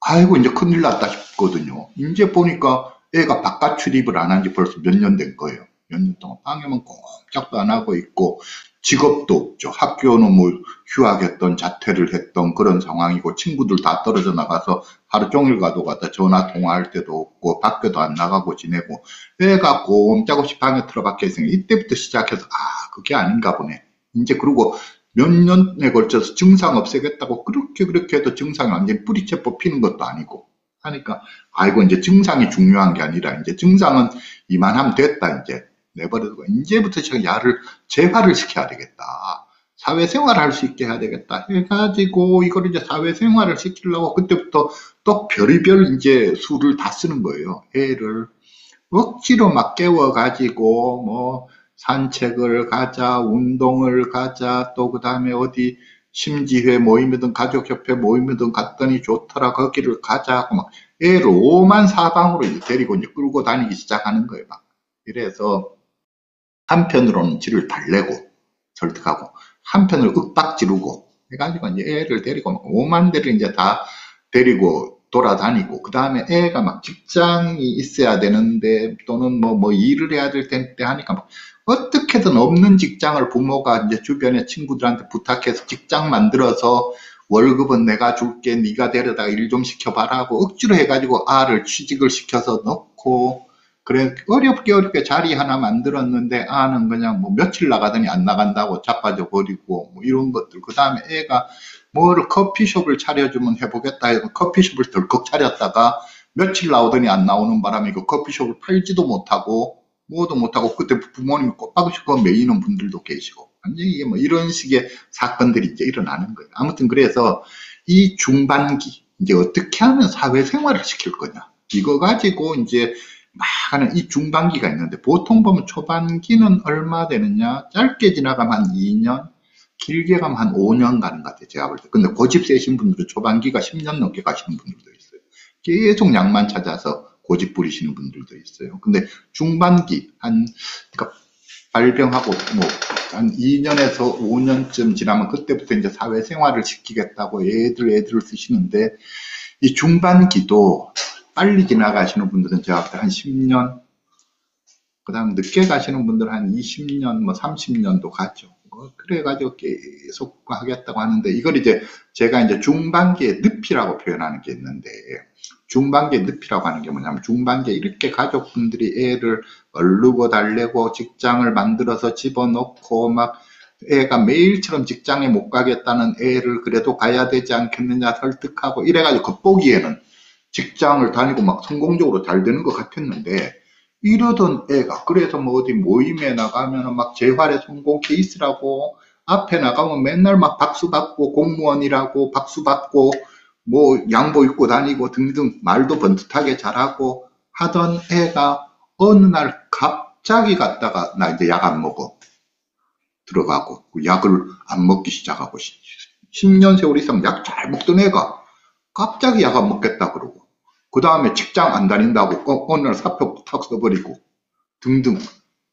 아이고 이제 큰일 났다 싶거든요. 이제 보니까 애가 바깥 출입을 안 한 지 벌써 몇 년 된 거예요. 몇 년 동안 방에만 꼼짝도 안 하고 있고 직업도 없죠. 학교는 뭐 휴학했던 자퇴를 했던 그런 상황이고 친구들 다 떨어져 나가서 하루 종일 가도 갔다 전화 통화할 때도 없고 밖에도 안 나가고 지내고 애가 꼼짝없이 방에 틀어박혀 있으니까 이때부터 시작해서 아 그게 아닌가 보네. 이제 그리고 몇 년에 걸쳐서 증상 없애겠다고 그렇게 해도 증상이 완전히 뿌리채 뽑히는 것도 아니고 하니까 아이고 이제 증상이 중요한 게 아니라 이제 증상은 이만하면 됐다 이제. 내버려두고 이제부터 제가 야를 재활을 시켜야 되겠다. 사회생활을 할 수 있게 해야 되겠다 해가지고 이걸 이제 사회생활을 시키려고 그때부터 또 별의별 이제 수를 다 쓰는 거예요. 애를 억지로 막 깨워가지고 뭐 산책을 가자, 운동을 가자, 또 그 다음에 어디 심지회 모임이든 가족협회 모임이든 갔더니 좋더라 거기를 가자 하고 막 애를 오만사방으로 이제 데리고 이제 끌고 다니기 시작하는 거예요. 막 이래서 한편으로는 지를 달래고 설득하고 한편으로 윽박 지르고 해가지고 이제 애를 데리고 막 오만 대를 이제 다 데리고 돌아다니고 그 다음에 애가 막 직장이 있어야 되는데 또는 뭐 일을 해야 될 텐데 하니까 막 어떻게든 없는 직장을 부모가 이제 주변에 친구들한테 부탁해서 직장 만들어서 월급은 내가 줄게 네가 데려다가 일 좀 시켜봐라고 억지로 해가지고 아를 취직을 시켜서 넣고 그래 어렵게 자리 하나 만들었는데 아는 그냥 뭐 며칠 나가더니 안 나간다고 자빠져 버리고 뭐 이런 것들 그 다음에 애가 뭐를 커피숍을 차려주면 해보겠다 해서 커피숍을 덜컥 차렸다가 며칠 나오더니 안 나오는 바람에 그 커피숍을 팔지도 못하고 뭐도 못하고 그때 부모님이 꼬박꼬박 그거 매이는 분들도 계시고 완전히 이게 뭐 이런 식의 사건들이 이제 일어나는 거예요. 아무튼 그래서 이 중반기 이제 어떻게 하면 사회생활을 시킬 거냐 이거 가지고 이제 막 하는 이 중반기가 있는데 보통 보면 초반기는 얼마 되느냐 짧게 지나가면 한 2년 길게 가면 한 5년 가는 것 같아요. 제가 볼 때. 근데 고집 세신 분들은 초반기가 10년 넘게 가시는 분들도 있어요. 계속 약만 찾아서 고집 부리시는 분들도 있어요. 근데 중반기 그러니까 발병하고 뭐 한 2년에서 5년쯤 지나면 그때부터 이제 사회생활을 시키겠다고 애들을 쓰시는데 이 중반기도 빨리 지나가시는 분들은 제가 볼 때 한 10년, 그 다음 늦게 가시는 분들은 한 20년, 뭐 30년도 가죠. 그래가지고 계속 하겠다고 하는데, 이걸 이제 제가 이제 중반기에 늪이라고 표현하는 게 있는데, 중반기에 늪이라고 하는 게 뭐냐면, 중반기에 이렇게 가족분들이 애를 얼르고 달래고 직장을 만들어서 집어넣고 막, 애가 매일처럼 직장에 못 가겠다는 애를 그래도 가야 되지 않겠느냐 설득하고 이래가지고 겉보기에는 직장을 다니고 막 성공적으로 잘 되는 것 같았는데 이러던 애가 그래서 뭐 어디 모임에 나가면 막 재활의 성공 케이스라고 앞에 나가면 맨날 막 박수 받고 공무원이라고 박수 받고 뭐 양복 입고 다니고 등등 말도 번듯하게 잘하고 하던 애가 어느 날 갑자기 갔다가 나 이제 약 안 먹어 들어가고 약을 안 먹기 시작하고 10년 세월 이상 약 잘 먹던 애가 갑자기 약 안 먹겠다 그러고 그 다음에 직장 안 다닌다고 어느 날 사표 탁 써버리고 등등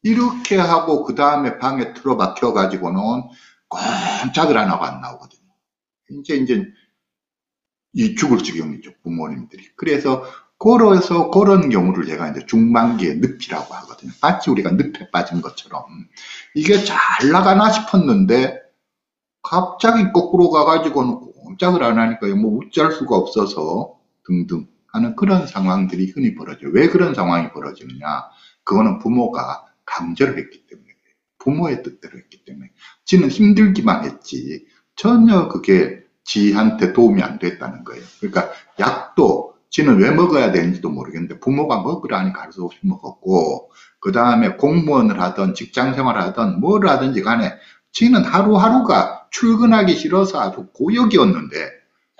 이렇게 하고 그 다음에 방에 틀어박혀 가지고는 꼼짝을 안 하고 안 나오거든요. 이제 이 죽을 지경이죠 부모님들이. 그래서 그런 경우를 제가 이제 중반기에 늪이라고 하거든요. 마치 우리가 늪에 빠진 것처럼 이게 잘 나가나 싶었는데 갑자기 거꾸로 가가지고는 꼼짝을 안 하니까 뭐 우쭐 수가 없어서 등등 하는 그런 상황들이 흔히 벌어져요. 왜 그런 상황이 벌어지느냐? 그거는 부모가 강제를 했기 때문에, 부모의 뜻대로 했기 때문에 지는 힘들기만 했지 전혀 그게 지한테 도움이 안 됐다는 거예요. 그러니까 약도 지는 왜 먹어야 되는지도 모르겠는데 부모가 먹으라니까 할 수 없이 먹었고, 그 다음에 공무원을 하든 직장생활을 하든 뭘 하든지 간에 지는 하루하루가 출근하기 싫어서 아주 고역이었는데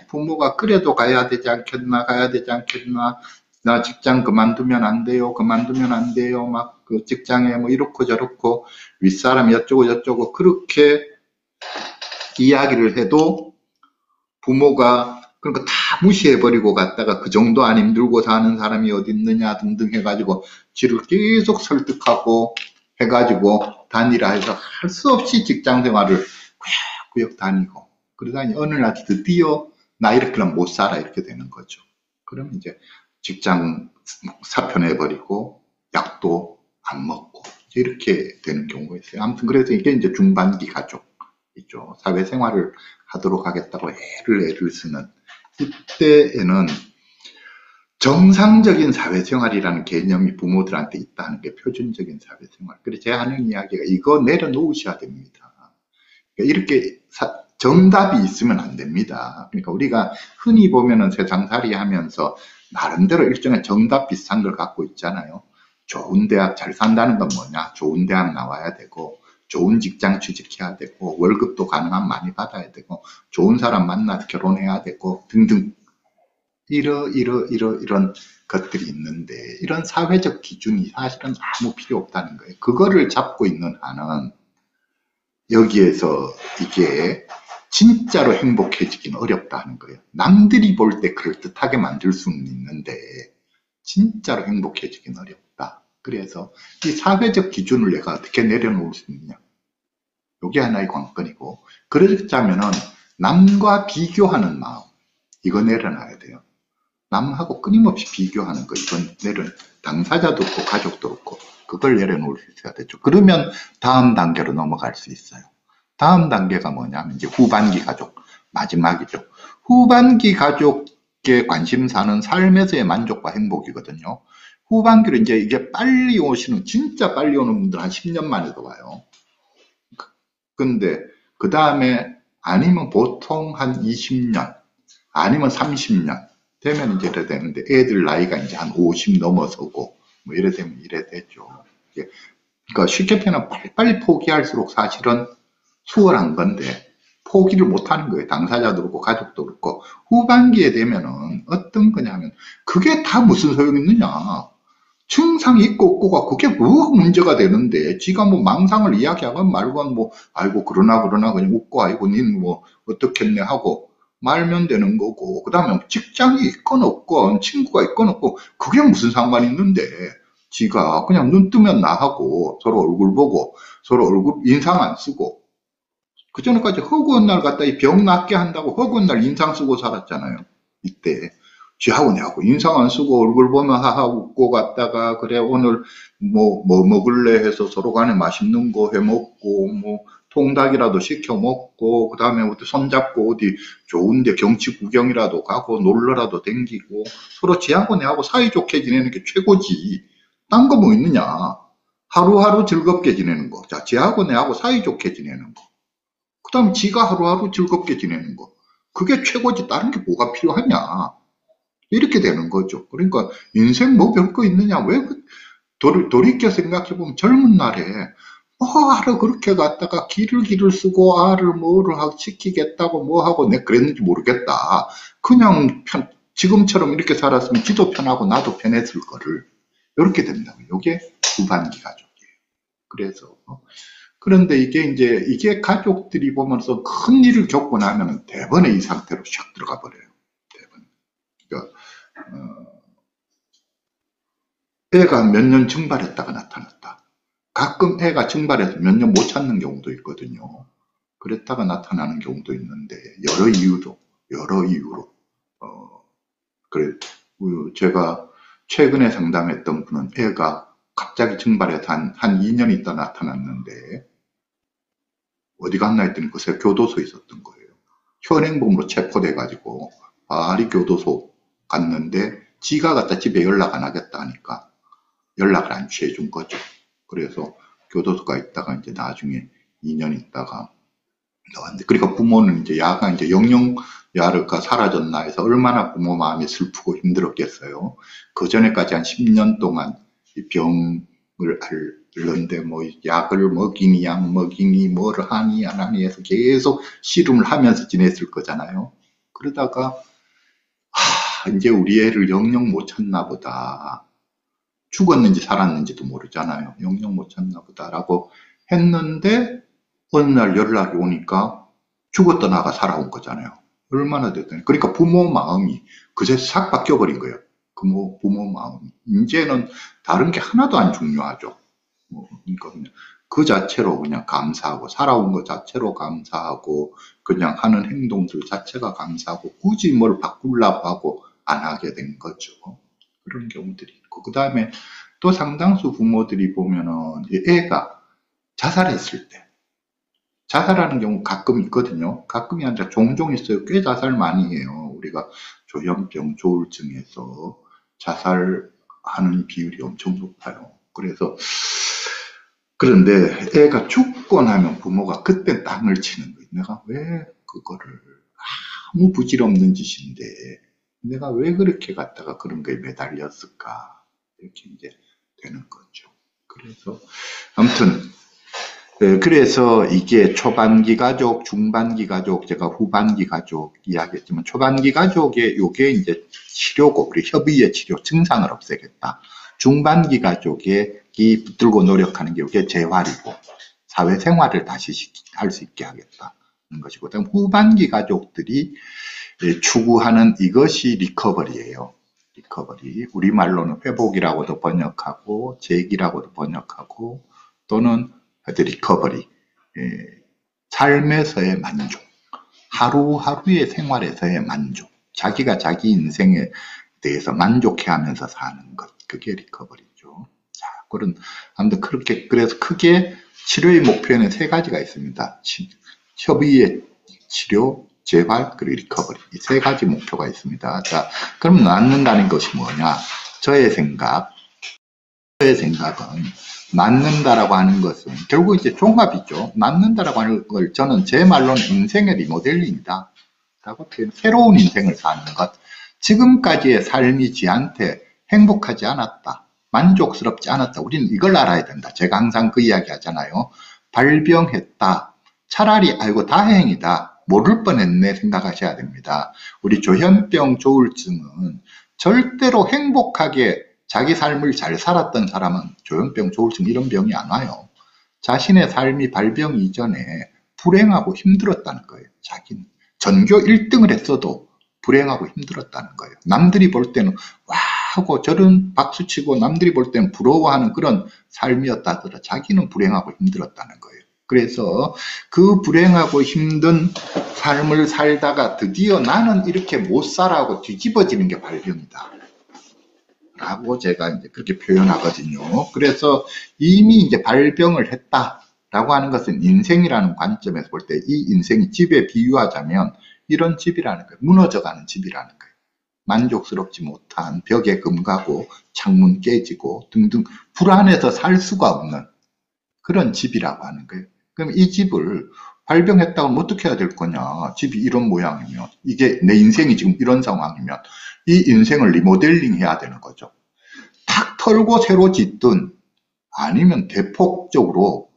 부모가 그래도 가야 되지 않겠나, 가야 되지 않겠나, 나 직장 그만두면 안 돼요, 그만두면 안 돼요, 막 그 직장에 뭐 이렇고 저렇고 윗사람이 어쩌고 저쩌고 그렇게 이야기를 해도 부모가 그러니까 다 무시해버리고 갔다가 그 정도 안 힘들고 사는 사람이 어디 있느냐 등등 해가지고 지를 계속 설득하고 해가지고 단일화해서 할 수 없이 직장 생활을 꾸역꾸역 다니고, 그러다니 어느 날 드디어 나 이렇게는 못 살아 이렇게 되는 거죠. 그러면 이제 직장 사표내버리고 약도 안 먹고 이렇게 되는 경우가 있어요. 아무튼 그래서 이게 이제 중반기 가족이죠. 사회생활을 하도록 하겠다고 애를 쓰는 이때에는 정상적인 사회생활이라는 개념이 부모들한테 있다는 게 표준적인 사회생활. 그래서 제가 하는 이야기가 이거 내려놓으셔야 됩니다. 그러니까 이렇게 정답이 있으면 안 됩니다. 그러니까 우리가 흔히 보면은 세상살이 하면서 나름대로 일종의 정답 비슷한 걸 갖고 있잖아요. 좋은 대학, 잘 산다는 건 뭐냐? 좋은 대학 나와야 되고, 좋은 직장 취직해야 되고, 월급도 가능하면 많이 받아야 되고, 좋은 사람 만나서 결혼해야 되고 등등 이런 것들이 있는데, 이런 사회적 기준이 사실은 아무 필요 없다는 거예요. 그거를 잡고 있는 한은 여기에서 이게 진짜로 행복해지기는 어렵다는 거예요. 남들이 볼 때 그럴듯하게 만들 수는 있는데 진짜로 행복해지기는 어렵다. 그래서 이 사회적 기준을 내가 어떻게 내려놓을 수 있느냐, 이게 하나의 관건이고, 그러자면은 남과 비교하는 마음, 이거 내려놔야 돼요. 남하고 끊임없이 비교하는 거, 이건 당사자도 없고 가족도 없고 그걸 내려놓을 수 있어야 되죠. 그러면 다음 단계로 넘어갈 수 있어요. 다음 단계가 뭐냐면 이제 후반기 가족, 마지막이죠. 후반기 가족의 관심사는 삶에서의 만족과 행복이거든요. 후반기로 이제 이게 빨리 오시는, 진짜 빨리 오는 분들 한 10년 만에도 와요. 근데 그 다음에 아니면 보통 한 20년 아니면 30년 되면 이제 이래 되는데, 애들 나이가 이제 한 50 넘어서고 뭐 이래 되면 이래 되죠. 그러니까 쉽게 표현하면 빨리빨리 포기할수록 사실은 수월한 건데 포기를 못하는 거예요. 당사자도 그렇고 가족도 그렇고. 후반기에 되면은 어떤 거냐면 그게 다 무슨 소용있느냐, 증상이 있고 없고가 그게 뭐 문제가 되는데, 지가 뭐 망상을 이야기하건 말건 뭐 아이고 그러나 그냥 웃고 아이고 닌 뭐 어떻겠네 하고 말면 되는 거고, 그 다음에 직장이 있건 없건 친구가 있건 없고 그게 무슨 상관이 있는데, 지가 그냥 눈 뜨면 나하고 서로 얼굴 보고 서로 얼굴 인상 안 쓰고, 그 전에까지 허구한 날 갖다 이 병 낫게 한다고 허구한 날 인상 쓰고 살았잖아요. 이때 쥐하고 내하고 인상 안 쓰고 얼굴 보면 하하 웃고 갔다가, 그래 오늘 뭐 먹을래 해서 서로 간에 맛있는 거 해 먹고 뭐 통닭이라도 시켜 먹고, 그 다음에 어디 손잡고 어디 좋은데 경치 구경이라도 가고 놀러라도 댕기고 서로 쥐하고 내하고 사이좋게 지내는 게 최고지. 딴 거 뭐 있느냐. 하루하루 즐겁게 지내는 거. 자, 쥐하고 내하고 사이좋게 지내는 거. 그 다음 지가 하루하루 즐겁게 지내는 거, 그게 최고지. 다른 게 뭐가 필요하냐, 이렇게 되는 거죠. 그러니까 인생 뭐 별거 있느냐, 왜 돌이켜 생각해보면 젊은 날에 뭐하러 그렇게 갔다가 길을 쓰고 아를 뭐를 하고 시키겠다고 뭐하고 내 그랬는지 모르겠다. 그냥 지금처럼 이렇게 살았으면 지도 편하고 나도 편했을 거를. 이렇게 된다고. 이게 후반기 가족이에요. 그래서 그런데 이게 가족들이 보면서 큰 일을 겪고 나면 대번에 이 상태로 샥 들어가 버려요. 대번. 그러니까 애가 몇 년 증발했다가 나타났다. 가끔 애가 증발해서 몇 년 못 찾는 경우도 있거든요. 그랬다가 나타나는 경우도 있는데 여러 이유로 제가 최근에 상담했던 분은 애가 갑자기 증발해서 한 2년 있다 나타났는데 어디 갔나 했더니 글쎄 교도소에 있었던 거예요. 현행범으로 체포돼가지고 아리 교도소 갔는데 지가 갖다 집에 연락 안 하겠다 하니까 연락을 안 취해준 거죠. 그래서 교도소가 있다가 이제 나중에 2년 있다가 나왔는데, 그러니까 부모는 이제 야가 이제 영영 야를까 사라졌나 해서 얼마나 부모 마음이 슬프고 힘들었겠어요. 그 전에까지 한 10년 동안 이 병을 앓는데 뭐 약을 먹이니 안 먹이니 뭘 하니 안 하니 해서 계속 씨름을 하면서 지냈을 거잖아요. 그러다가 이제 우리 애를 영영 못 찾나 보다. 죽었는지 살았는지도 모르잖아요. 영영 못 찾나 보다라고 했는데 어느 날 연락이 오니까 죽었던 아가 살아온 거잖아요. 얼마나 됐더니, 그러니까 부모 마음이 그새 싹 바뀌어버린 거예요. 그 뭐 부모 마음이 이제는 다른 게 하나도 안 중요하죠. 뭐 그러니까 그냥 그 자체로 그냥 감사하고, 살아온 것 자체로 감사하고, 그냥 하는 행동들 자체가 감사하고, 굳이 뭘 바꾸려고 하고 안 하게 된 거죠. 그런 경우들이 있고, 그 다음에 또 상당수 부모들이 보면은 애가 자살했을 때, 자살하는 경우 가끔 있거든요. 가끔이 아니라 종종 있어요. 꽤 자살 많이 해요. 우리가 조현병, 조울증에서 자살하는 비율이 엄청 높아요. 그래서 그런데 애가 죽고 나면 부모가 그때 땅을 치는 거예요. 내가 왜 그거를, 아무 부질없는 짓인데 내가 왜 그렇게 갔다가 그런 거에 매달렸을까, 이렇게 이제 되는 거죠. 그래서 아무튼 그래서 이게 초반기 가족, 중반기 가족, 제가 후반기 가족 이야기했지만, 초반기 가족의 요게 이제 치료고, 우리 협의의 치료, 증상을 없애겠다. 중반기 가족의 이 붙들고 노력하는 게 이게 재활이고, 사회생활을 다시 할 수 있게 하겠다는 것이고, 그다음 후반기 가족들이 추구하는 이것이 리커버리예요. 리커버리, 우리말로는 회복이라고도 번역하고 재기라고도 번역하고, 또는 리커버리, 삶에서의 만족, 하루하루의 생활에서의 만족, 자기가 자기 인생에 대해서 만족해하면서 사는 것, 그게 리커버리죠. 자, 그런, 아무튼 그렇게, 그래서 크게 치료의 목표에는 세 가지가 있습니다. 협의의 치료, 재활, 그리고 리커버리, 이 세 가지 목표가 있습니다. 자, 그럼 낫는다는 것이 뭐냐? 저의 생각은 낫는다라고 하는 것은 결국 이제 종합이죠. 낫는다라고 하는 걸 저는 제 말로는 인생의 리모델링이다 라고 표현, 새로운 인생을 사는 것. 지금까지의 삶이 지한테 행복하지 않았다, 만족스럽지 않았다, 우리는 이걸 알아야 된다. 제가 항상 그 이야기 하잖아요. 발병했다, 차라리 아이고 다행이다, 모를 뻔했네 생각하셔야 됩니다. 우리 조현병, 조울증은 절대로 행복하게 자기 삶을 잘 살았던 사람은 조현병, 조울증 이런 병이 안 와요. 자신의 삶이 발병 이전에 불행하고 힘들었다는 거예요. 자기는 전교 1등을 했어도 불행하고 힘들었다는 거예요. 남들이 볼 때는 와 하고 저런 박수치고, 남들이 볼 때는 부러워하는 그런 삶이었다 하더라, 자기는 불행하고 힘들었다는 거예요. 그래서 그 불행하고 힘든 삶을 살다가 드디어 나는 이렇게 못 살아하고 뒤집어지는 게 발병이다 라고 제가 이제 그렇게 표현하거든요. 그래서 이미 이제 발병을 했다라고 하는 것은 인생이라는 관점에서 볼 때, 이 인생이 집에 비유하자면 이런 집이라는 거예요. 무너져가는 집이라는 거예요. 만족스럽지 못한, 벽에 금가고 창문 깨지고 등등 불안해서 살 수가 없는 그런 집이라고 하는 거예요. 그럼 이 집을 발병했다고 하면 어떻게 해야 될 거냐? 집이 이런 모양이면, 이게 내 인생이 지금 이런 상황이면 이 인생을 리모델링 해야 되는 거죠. 탁 털고 새로 짓든 아니면 대폭적으로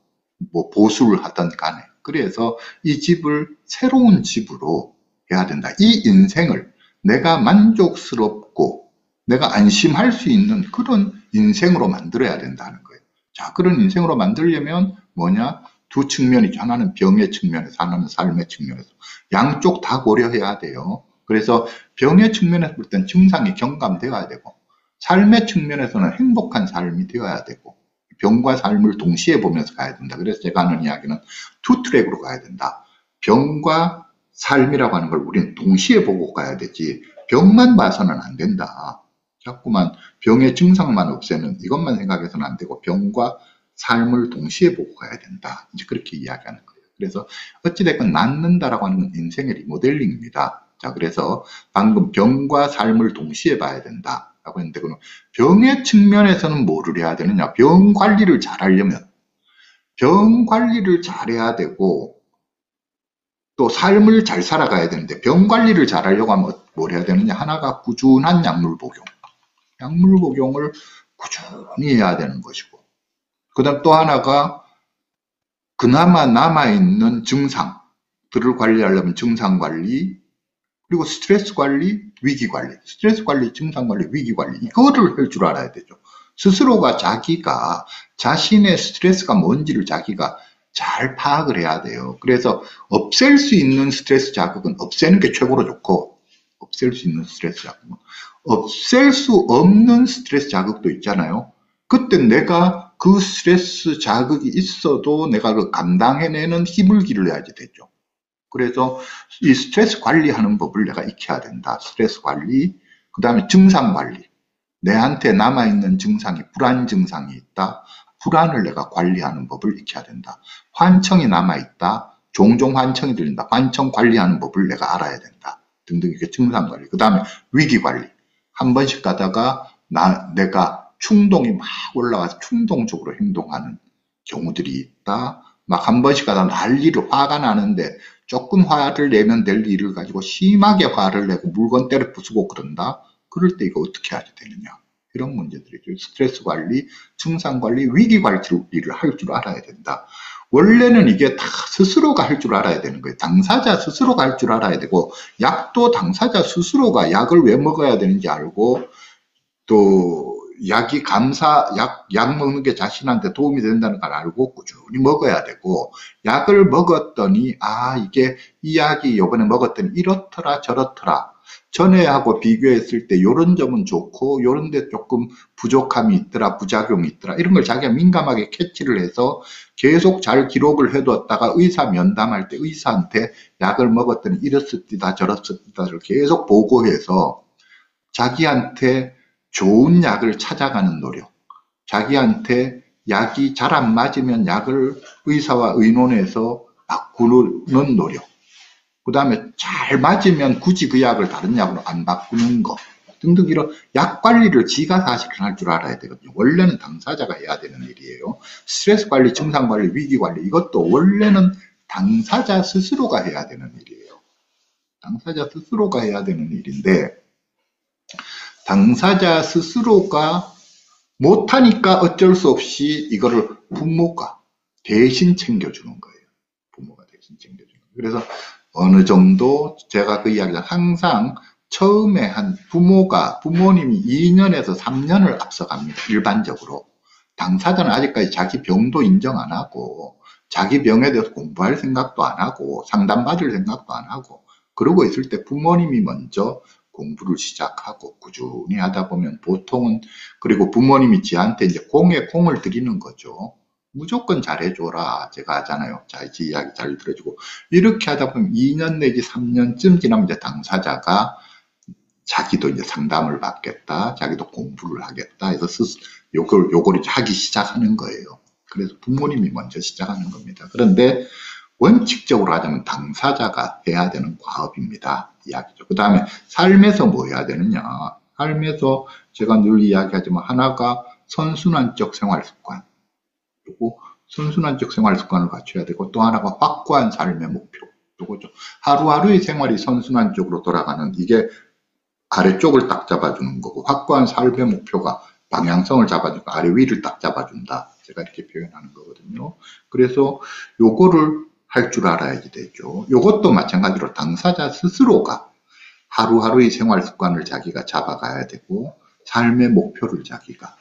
뭐 보수를 하든 간에, 그래서 이 집을 새로운 집으로 해야 된다. 이 인생을 내가 만족스럽고 내가 안심할 수 있는 그런 인생으로 만들어야 된다는 거예요. 자, 그런 인생으로 만들려면 뭐냐? 두 측면이죠. 하나는 병의 측면에서, 하나는 삶의 측면에서. 양쪽 다 고려해야 돼요. 그래서 병의 측면에서 볼 땐 증상이 경감되어야 되고, 삶의 측면에서는 행복한 삶이 되어야 되고, 병과 삶을 동시에 보면서 가야 된다. 그래서 제가 하는 이야기는 투 트랙으로 가야 된다. 병과 삶이라고 하는 걸 우리는 동시에 보고 가야 되지, 병만 봐서는 안 된다. 자꾸만 병의 증상만 없애는 이것만 생각해서는 안 되고, 병과 삶을 동시에 보고 가야 된다. 이제 그렇게 이야기하는 거예요. 그래서 어찌됐건 낫는다라고 하는 건 인생의 리모델링입니다. 자, 그래서 방금 병과 삶을 동시에 봐야 된다. 라고 했는데, 그럼 병의 측면에서는 뭐를 해야 되느냐? 병 관리를 잘 하려면, 병 관리를 잘 해야 되고, 또 삶을 잘 살아가야 되는데, 병 관리를 잘 하려고 하면 뭘 해야 되느냐? 하나가 꾸준한 약물 복용. 약물 복용을 꾸준히 해야 되는 것이고, 그 다음 또 하나가 그나마 남아있는 증상들을 관리하려면 증상 관리, 그리고 스트레스 관리, 위기 관리, 스트레스 관리, 증상 관리, 위기 관리, 이거를 할 줄 알아야 되죠. 스스로가 자기가 자신의 스트레스가 뭔지를 자기가 잘 파악을 해야 돼요. 그래서 없앨 수 있는 스트레스 자극은 없애는 게 최고로 좋고, 없앨 수 있는 스트레스 자극은 없앨 수 없는 스트레스 자극도 있잖아요. 그때 내가 그 스트레스 자극이 있어도 내가 그 감당해내는 힘을 길러야지 되죠. 그래서 이 스트레스 관리하는 법을 내가 익혀야 된다. 스트레스 관리, 그 다음에 증상 관리. 내한테 남아있는 증상이, 불안 증상이 있다. 불안을 내가 관리하는 법을 익혀야 된다. 환청이 남아있다. 종종 환청이 들린다. 환청 관리하는 법을 내가 알아야 된다. 등등 이렇게 증상 관리. 그 다음에 위기 관리. 한 번씩 가다가 내가 충동이 막 올라와서 충동적으로 행동하는 경우들이 있다. 막 한 번씩 가다 난리로 화가 나는데 조금 화를 내면 될 일을 가지고 심하게 화를 내고 물건 때려 부수고 그런다. 그럴 때 이거 어떻게 해야 되느냐. 이런 문제들이죠. 스트레스 관리, 증상 관리, 위기 관리를 할 줄 알아야 된다. 원래는 이게 다 스스로가 할 줄 알아야 되는 거예요. 당사자 스스로가 할 줄 알아야 되고, 약도 당사자 스스로가 약을 왜 먹어야 되는지 알고, 또 약이 약 먹는 게 자신한테 도움이 된다는 걸 알고 꾸준히 먹어야 되고, 약을 먹었더니 이게 이 약이 요번에 먹었더니 이렇더라 저렇더라, 전에 하고 비교했을 때 요런 점은 좋고 요런 데 조금 부족함이 있더라, 부작용이 있더라, 이런 걸 자기가 민감하게 캐치를 해서 계속 잘 기록을 해뒀다가 의사 면담할 때 의사한테 약을 먹었더니 이렇습니다 저렇습니다를 계속 보고해서 자기한테 좋은 약을 찾아가는 노력, 자기한테 약이 잘 안 맞으면 약을 의사와 의논해서 바꾸는 노력, 그 다음에 잘 맞으면 굳이 그 약을 다른 약으로 안 바꾸는 것 등등, 이런 약 관리를 지가 사실은 할 줄 알아야 되거든요. 원래는 당사자가 해야 되는 일이에요. 스트레스 관리, 증상 관리, 위기 관리, 이것도 원래는 당사자 스스로가 해야 되는 일이에요. 당사자 스스로가 해야 되는 일인데, 당사자 스스로가 못하니까 어쩔 수 없이 이거를 부모가 대신 챙겨주는 거예요. 부모가 대신 챙겨주는 거예요. 그래서 어느 정도 제가 그 이야기를 항상 처음에 한 부모님이 2년에서 3년을 앞서갑니다. 일반적으로. 당사자는 아직까지 자기 병도 인정 안 하고, 자기 병에 대해서 공부할 생각도 안 하고, 상담받을 생각도 안 하고, 그러고 있을 때 부모님이 먼저 공부를 시작하고 꾸준히 하다 보면 보통은, 그리고 부모님이 지한테 이제 공을 들이는 거죠. 무조건 잘해줘라. 제가 하잖아요. 지 이야기 잘 들어주고. 이렇게 하다 보면 2년 내지 3년쯤 지나면 이제 당사자가 자기도 이제 상담을 받겠다. 자기도 공부를 하겠다. 그래서 요걸 이제 하기 시작하는 거예요. 그래서 부모님이 먼저 시작하는 겁니다. 그런데 원칙적으로 하자면 당사자가 해야 되는 과업입니다. 이야기죠. 그 다음에 삶에서 뭐 해야 되느냐. 삶에서 제가 늘 이야기하지만 하나가 선순환적 생활 습관. 그리고 선순환적 생활 습관을 갖춰야 되고, 또 하나가 확고한 삶의 목표. 요거죠. 하루하루의 생활이 선순환 쪽으로 돌아가는, 이게 아래쪽을 딱 잡아주는 거고, 확고한 삶의 목표가 방향성을 잡아주고 아래 위를 딱 잡아준다. 제가 이렇게 표현하는 거거든요. 그래서 요거를 할 줄 알아야지 되죠. 요것도 마찬가지로 당사자 스스로가 하루하루의 생활 습관을 자기가 잡아가야 되고, 삶의 목표를 자기가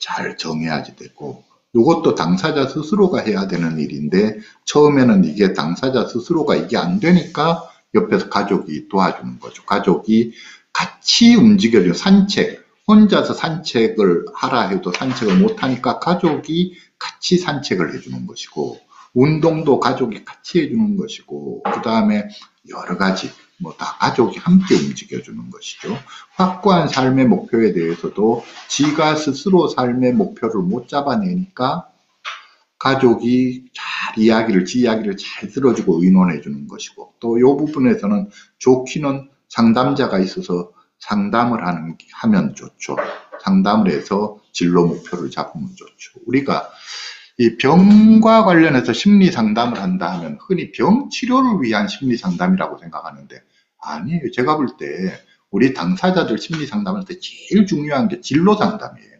잘 정해야지 되고, 이것도 당사자 스스로가 해야 되는 일인데, 처음에는 이게 당사자 스스로가 이게 안 되니까 옆에서 가족이 도와주는 거죠. 가족이 같이 움직여줘요. 산책, 혼자서 산책을 하라 해도 산책을 못하니까 가족이 같이 산책을 해주는 것이고, 운동도 가족이 같이 해주는 것이고, 그 다음에 여러 가지 뭐 다 가족이 함께 움직여주는 것이죠. 확고한 삶의 목표에 대해서도 지가 스스로 삶의 목표를 못 잡아내니까 가족이 지 이야기를 잘 들어주고 의논해주는 것이고, 또 이 부분에서는 좋기는 상담자가 있어서 상담을 하면 좋죠. 상담을 해서 진로 목표를 잡으면 좋죠. 우리가 이 병과 관련해서 심리 상담을 한다 하면 흔히 병 치료를 위한 심리 상담이라고 생각하는데 아니에요. 제가 볼 때 우리 당사자들 심리 상담할 때 제일 중요한 게 진로 상담이에요.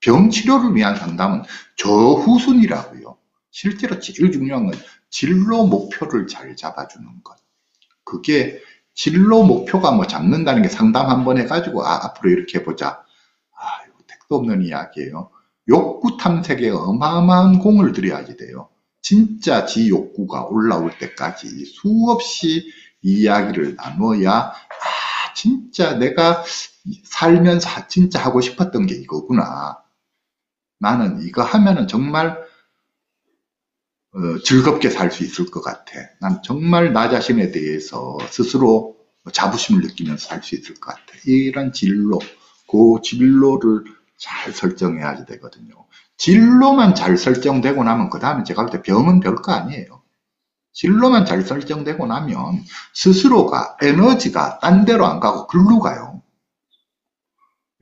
병 치료를 위한 상담은 저후순이라고요. 실제로 제일 중요한 건 진로 목표를 잘 잡아주는 것. 그게 진로 목표가 뭐 잡는다는 게 상담 한번 해가지고 아 앞으로 이렇게 해보자. 아 이거 택도 없는 이야기예요. 욕구 탐색에 어마어마한 공을 들여야지 돼요. 진짜 지 욕구가 올라올 때까지 수없이 이야기를 나눠야 아 진짜 내가 살면서 진짜 하고 싶었던 게 이거구나. 나는 이거 하면은 정말 즐겁게 살 수 있을 것 같아. 난 정말 나 자신에 대해서 스스로 자부심을 느끼면서 살 수 있을 것 같아. 이런 진로, 그 진로를 잘 설정해야지 되거든요. 진로만 잘 설정되고 나면 그 다음에 제가 볼 때 병은 별거 아니에요. 진로만 잘 설정되고 나면 스스로가 에너지가 딴 데로 안 가고 글로 가요.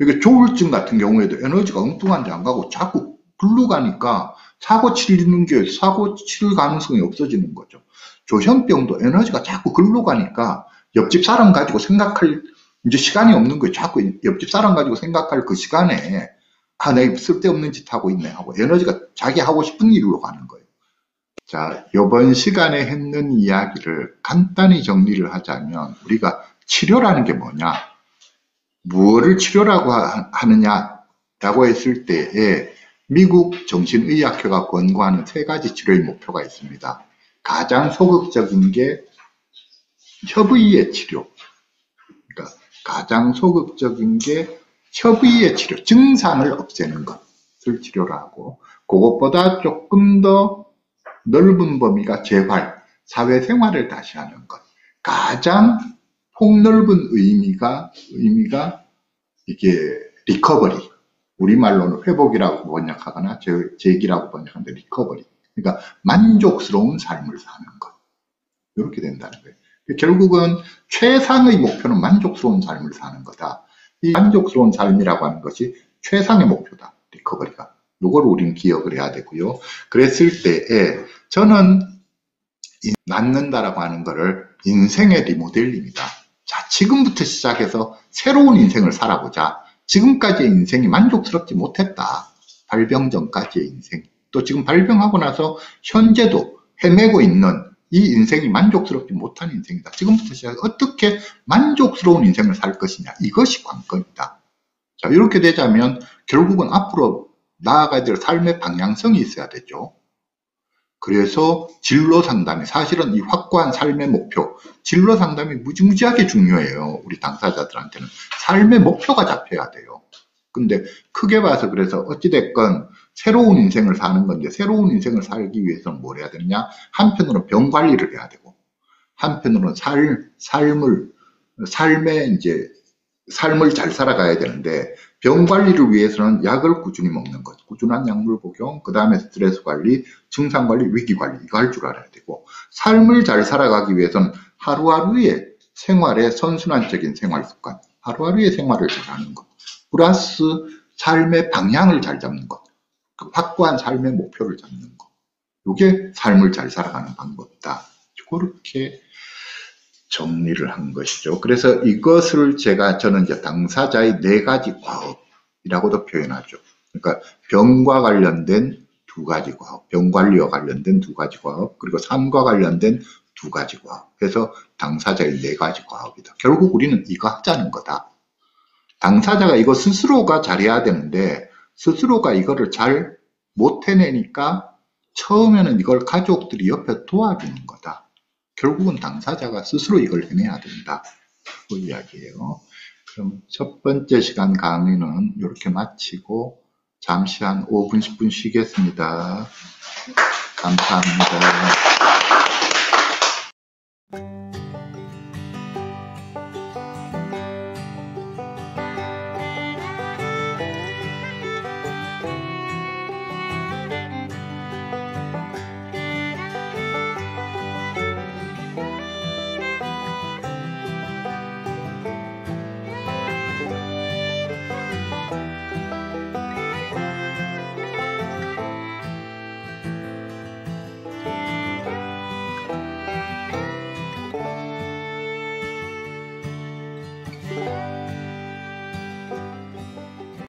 이게 조울증 같은 경우에도 에너지가 엉뚱한데 안 가고 자꾸 글로 가니까 사고 치는 게 사고 칠 가능성이 없어지는 거죠. 조현병도 에너지가 자꾸 글로 가니까 옆집 사람 가지고 생각할 이제 시간이 없는 거예요. 자꾸 옆집 사람 가지고 생각할 그 시간에 아, 내가 쓸데없는 짓 하고 있네 하고 에너지가 자기 하고 싶은 일로 가는 거예요. 자, 이번 시간에 했는 이야기를 간단히 정리를 하자면 우리가 치료라는 게 뭐냐, 무엇을 치료라고 하느냐라고 했을 때에 미국 정신의학회가 권고하는 세 가지 치료의 목표가 있습니다. 가장 소극적인 게 협의의 치료. 그러니까 가장 소극적인 게 협의의 치료, 증상을 없애는 것을 치료를 하고, 그것보다 조금 더 넓은 범위가 재활, 사회생활을 다시 하는 것. 가장 폭넓은 의미가 이게 리커버리. 우리말로는 회복이라고 번역하거나 재기라고 번역하는데 리커버리. 그러니까 만족스러운 삶을 사는 것. 이렇게 된다는 거예요. 결국은 최상의 목표는 만족스러운 삶을 사는 거다. 이 만족스러운 삶이라고 하는 것이 최상의 목표다. 리커버리가. 이걸 우리는 기억을 해야 되고요. 그랬을 때에 저는 낫는다라고 하는 거를 인생의 리모델링이다. 자, 지금부터 시작해서 새로운 인생을 살아보자. 지금까지의 인생이 만족스럽지 못했다. 발병 전까지의 인생, 또 지금 발병하고 나서 현재도 헤매고 있는 이 인생이 만족스럽지 못한 인생이다. 지금부터 시작해 어떻게 만족스러운 인생을 살 것이냐, 이것이 관건이다. 자, 이렇게 되자면 결국은 앞으로 나아가야 될 삶의 방향성이 있어야 되죠. 그래서 진로 상담이 사실은 이 확고한 삶의 목표, 진로 상담이 무지무지하게 중요해요. 우리 당사자들한테는 삶의 목표가 잡혀야 돼요. 근데 크게 봐서 그래서 어찌됐건 새로운 인생을 사는 건데 새로운 인생을 살기 위해서는 뭘 해야 되느냐? 한편으로는 병 관리를 해야 되고, 한편으로는 삶을 잘 살아가야 되는데 병 관리를 위해서는 약을 꾸준히 먹는 것, 꾸준한 약물 복용, 그 다음에 스트레스 관리, 증상 관리, 위기 관리, 이거 할 줄 알아야 되고, 삶을 잘 살아가기 위해서는 하루하루의 생활에 선순환적인 생활 습관, 하루하루의 생활을 잘하는 것, 플러스 삶의 방향을 잘 잡는 것, 그 확고한 삶의 목표를 잡는 것, 이게 삶을 잘 살아가는 방법이다. 그렇게 정리를 한 것이죠. 그래서 이것을 저는 이제 당사자의 네 가지 과업이라고도 표현하죠. 그러니까 병과 관련된 두 가지 과업, 병관리와 관련된 두 가지 과업, 그리고 삶과 관련된 두 가지 과업. 그래서 당사자의 네 가지 과업이다. 결국 우리는 이거 하자는 거다. 당사자가 이거 스스로가 잘해야 되는데 스스로가 이거를 잘 못 해내니까 처음에는 이걸 가족들이 옆에 도와주는 거다. 결국은 당사자가 스스로 이걸 해내야 된다. 그 이야기예요. 그럼 첫 번째 시간 강의는 이렇게 마치고 잠시 한 5분, 10분 쉬겠습니다. 감사합니다.